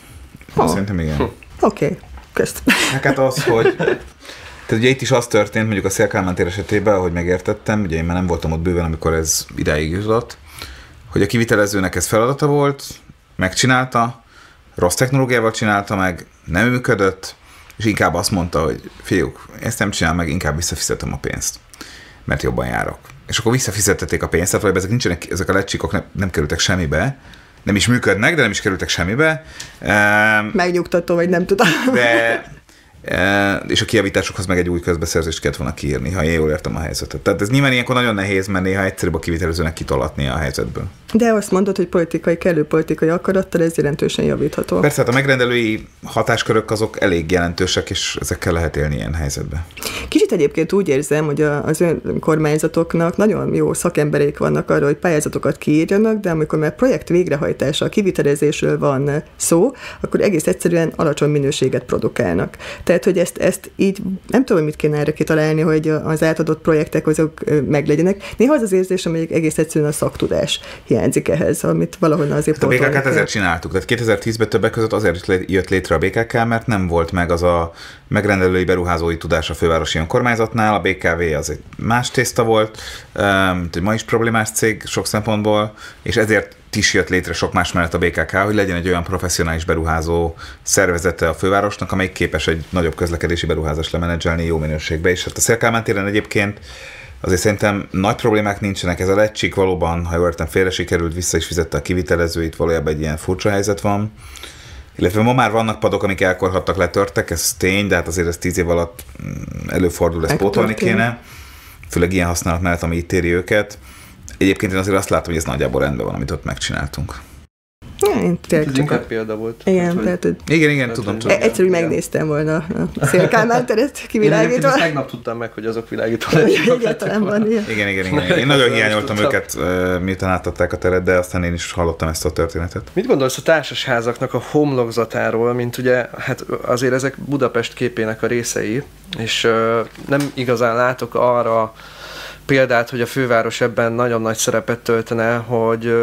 Szerintem igen. Oké. Hát az, hogy... Tehát ugye itt is az történt, mondjuk a Szél Kálmán tér esetében, ahogy megértettem, ugye én már nem voltam ott bőven, amikor ez idáig jutott, hogy a kivitelezőnek ez feladata volt, megcsinálta, rossz technológiával csinálta meg, nem működött, és inkább azt mondta, hogy fiúk, ezt nem csinál meg, inkább visszafizetem a pénzt, mert jobban járok. És akkor visszafizették a pénzt, tehát valójában ezek a lecsikok nem kerültek semmibe, nem is működnek, de nem is kerültek semmibe. Megnyugtató, vagy nem tudom. De, és a kijavításokhoz meg egy új közbeszerzést kellett volna kiírni, ha én jól értem a helyzetet. Tehát ez nyilván ilyenkor nagyon nehéz, mert néha egyszerűbb a kivitelezőnek kitolatnia a helyzetből. De azt mondod, hogy kellő politikai akarattal ez jelentősen javítható. Persze, hát a megrendelői hatáskörök azok elég jelentősek, és ezekkel lehet élni ilyen helyzetben. Kicsit egyébként úgy érzem, hogy az önkormányzatoknak nagyon jó szakembereik vannak arra, hogy pályázatokat kiírjanak, de amikor már projekt végrehajtása, kivitelezésről van szó, akkor egész egyszerűen alacsony minőséget produkálnak. Tehát, hogy ezt így nem tudom, mit kéne erre kitalálni, hogy az átadott projektek azok meglegyenek. Néha az az érzésem, hogy egész egyszerűen a szaktudás hiányzik ehhez, amit valahonnan azért hát a BKK-t ezért csináltuk. Tehát 2010-ben többek között azért jött létre a BKK, mert nem volt meg az a megrendelői beruházói tudás a fővárosi önkormányzatnál, a BKV az egy más tészta volt, egy ma is problémás cég sok szempontból, és ezért is jött létre sok más mellett a BKK, hogy legyen egy olyan professzionális beruházó szervezete a fővárosnak, amely képes egy nagyobb közlekedési beruházást lemenedzselni jó minőségbe. És hát a Szél Kálmán téren egyébként azért szerintem nagy problémák nincsenek. Ez a lecsik valóban, ha jól értem, félre sikerült, vissza is fizette a kivitelezőit, valójában egy ilyen furcsa helyzet van. Illetve ma már vannak padok, amik elkorhattak, letörtek, ez tény, de hát azért ez 10 év alatt előfordul, ezt pótolni kéne. Főleg ilyen használat mellett, ami itt éri őket. Egyébként én azért azt látom, hogy ez nagyjából rendben van, amit ott megcsináltunk. Ez inkább példa volt. Igen, tudom. Egyszerűen megnéztem volna a Szél Kálmán teret kivilágítva. Én tegnap tudtam meg, hogy azok világítva van. Igen. Én nagyon hiányoltam őket, miután átadták a teret, de aztán én is hallottam ezt a történetet. Mit gondolsz a társasházaknak a homlokzatáról, mint ugye, hát azért ezek Budapest képének a részei, és nem igazán látok arra példát, hogy a főváros ebben nagyon nagy szerepet töltene, hogy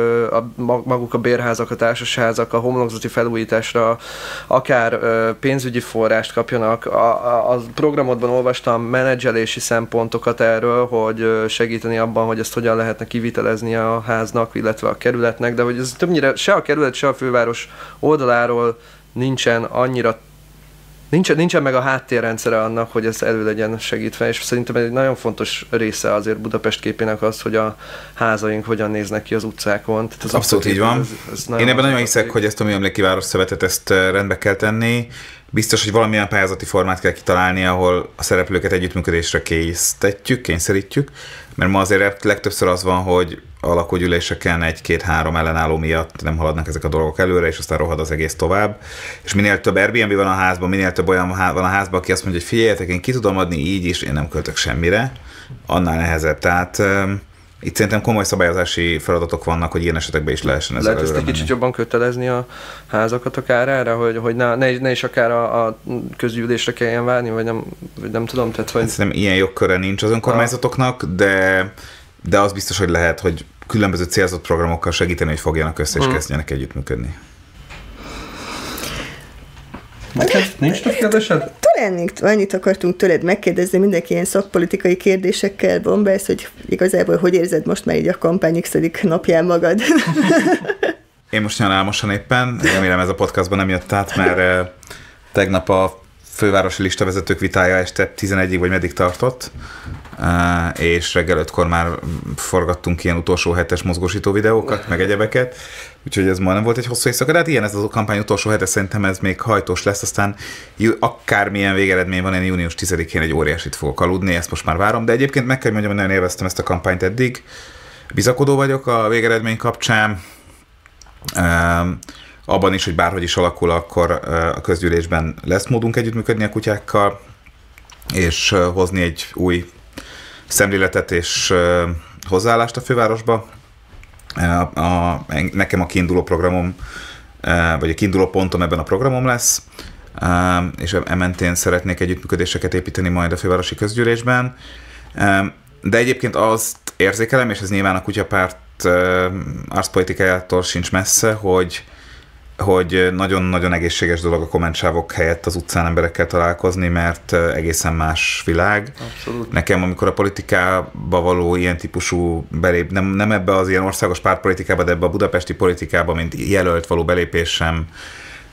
maguk a bérházak, a társasházak a homlokzati felújításra akár pénzügyi forrást kapjanak. A programodban olvastam menedzselési szempontokat erről, hogy segíteni abban, hogy ezt hogyan lehetne kivitelezni a háznak, illetve a kerületnek, de hogy ez többnyire se a kerület, se a főváros oldaláról nincsen annyira Nincsen meg a háttérrendszere annak, hogy ez elő legyen segítve, és szerintem egy nagyon fontos része azért Budapest képének az, hogy a házaink hogyan néznek ki az utcákon. Tehát az abszolút így van. Én ebben nagyon hiszek, hogy ezt a Műemléki Város Szövetet rendbe kell tenni. Biztos, hogy valamilyen pályázati formát kell kitalálni, ahol a szereplőket együttműködésre kényszerítjük, mert ma azért legtöbbször az van, hogy a lakógyűléseken egy-két-három ellenálló miatt nem haladnak ezek a dolgok előre, és aztán rohad az egész tovább. És minél több Airbnb van a házban, minél több olyan van a házban, aki azt mondja, hogy figyeljetek, én ki tudom adni így is, én nem költök semmire, annál nehezebb. Tehát itt szerintem komoly szabályozási feladatok vannak, hogy ilyen esetekben is lehessen ezzel előre menni. Lehet ezt egy kicsit jobban kötelezni a házakat akár erre, hogy ne is akár a közgyűlésre kelljen várni, vagy nem tudom. Tehát, hogy... Szerintem ilyen jogköre nincs az önkormányzatoknak, de az biztos, hogy lehet, hogy különböző célzott programokkal segíteni, hogy fogjanak össze és kezdjenek együttműködni. Neked nincs több kérdésed? Talán annyit akartunk tőled megkérdezni, mindenki ilyen szakpolitikai kérdésekkel bombálsz, hogy igazából hogy érzed most már így a kampány x-edik napján magad? Én most nagyon álmosan éppen, remélem ez a podcastban nem jött át, mert tegnap a fővárosi listavezetők vitája este 11-ig vagy meddig tartott, és reggel 5-kor már forgattunk ilyen utolsó hetes mozgósító videókat, meg egyebeket, úgyhogy ez ma nem volt egy hosszú éjszaka, de hát ilyen ez a kampány utolsó hete, szerintem ez még hajtós lesz, aztán akármilyen végeredmény van, én június 10-én egy óriásit fogok aludni, ezt most már várom, de egyébként meg kell mondjam, hogy nagyon élveztem ezt a kampányt eddig, bizakodó vagyok a végeredmény kapcsán, abban is, hogy bárhogy is alakul, akkor a közgyűlésben lesz módunk együttműködni a kutyákkal, és hozni egy új szemléletet és hozzáállást a fővárosba. Nekem a kiinduló programom, vagy a kiinduló pontom ebben a programom lesz, és ementén szeretnék együttműködéseket építeni majd a fővárosi közgyűlésben. De egyébként azt érzékelem, és ez nyilván a kutyapárt arcpolitikájától sincs messze, hogy nagyon-nagyon egészséges dolog a kommentsávok helyett az utcán emberekkel találkozni, mert egészen más világ. Abszolút. Nekem, amikor a politikába való ilyen típusú belépés, nem ebbe az ilyen országos pártpolitikába, de ebbe a budapesti politikába, mint jelölt való belépésem,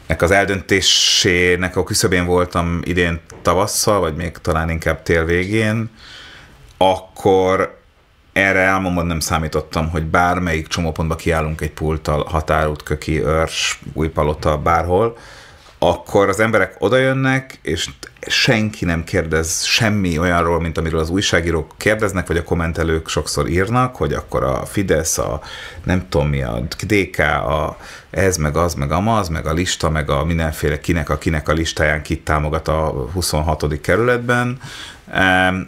nek az eldöntésének a küszöbén voltam idén tavasszal, vagy még talán inkább tél végén, akkor erre elmondom, nem számítottam, hogy bármelyik csomópontba kiállunk egy pulttal, Határút, Köki, Örs, Újpalota, bárhol, akkor az emberek odajönnek, és senki nem kérdez semmi olyanról, mint amiről az újságírók kérdeznek, vagy a kommentelők sokszor írnak, hogy akkor a Fidesz, a nem tudom mi, a DK, a ez, meg az, meg amaz, meg a lista, meg a mindenféle kinek a listáján kit támogat a 26. kerületben,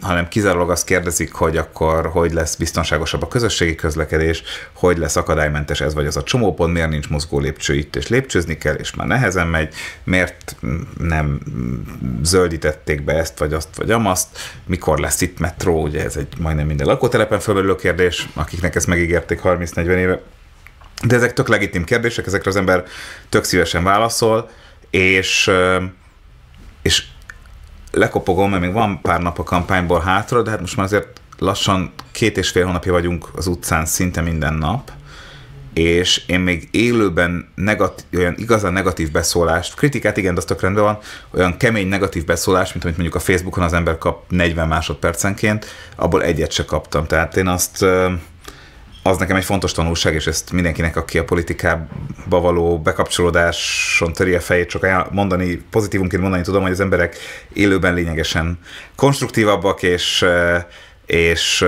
hanem kizárólag azt kérdezik, hogy akkor hogy lesz biztonságosabb a közösségi közlekedés, hogy lesz akadálymentes ez vagy az a csomópont, miért nincs mozgó lépcső itt, és lépcsőzni kell, és már nehezen megy, miért nem zöldítették be ezt, vagy azt, vagy amazt, mikor lesz itt metró, ugye ez egy majdnem minden lakótelepen fölmerülő kérdés, akiknek ezt megígérték 30-40 éve. De ezek tök legitim kérdések, ezekre az ember tök szívesen válaszol, és lekopogom, mert még van pár nap a kampányból hátra, de hát most már azért lassan 2,5 hónapja vagyunk az utcán szinte minden nap, és én még élőben olyan igazán negatív beszólást, kritikát igen, de az tök rendben van, olyan kemény negatív beszólást, mint amit mondjuk a Facebookon az ember kap 40 másodpercenként, abból egyet se kaptam. Tehát én az nekem egy fontos tanulság, és ezt mindenkinek, aki a politikába való bekapcsolódáson töri a fejét, csak pozitívumként mondani tudom, hogy az emberek élőben lényegesen konstruktívabbak, és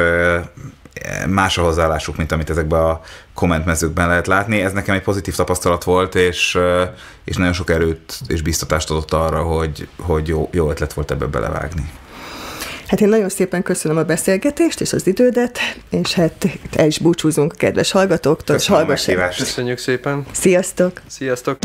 más a hozzáállásuk, mint amit ezekben a kommentmezőkben lehet látni. Ez nekem egy pozitív tapasztalat volt, és nagyon sok erőt és biztatást adott arra, hogy jó ötlet volt ebbe belevágni. Hát én nagyon szépen köszönöm a beszélgetést és az idődet, és hát el is búcsúzunk a kedves hallgatóktól. Köszönöm a meghívást. Köszönjük szépen. Sziasztok! Sziasztok!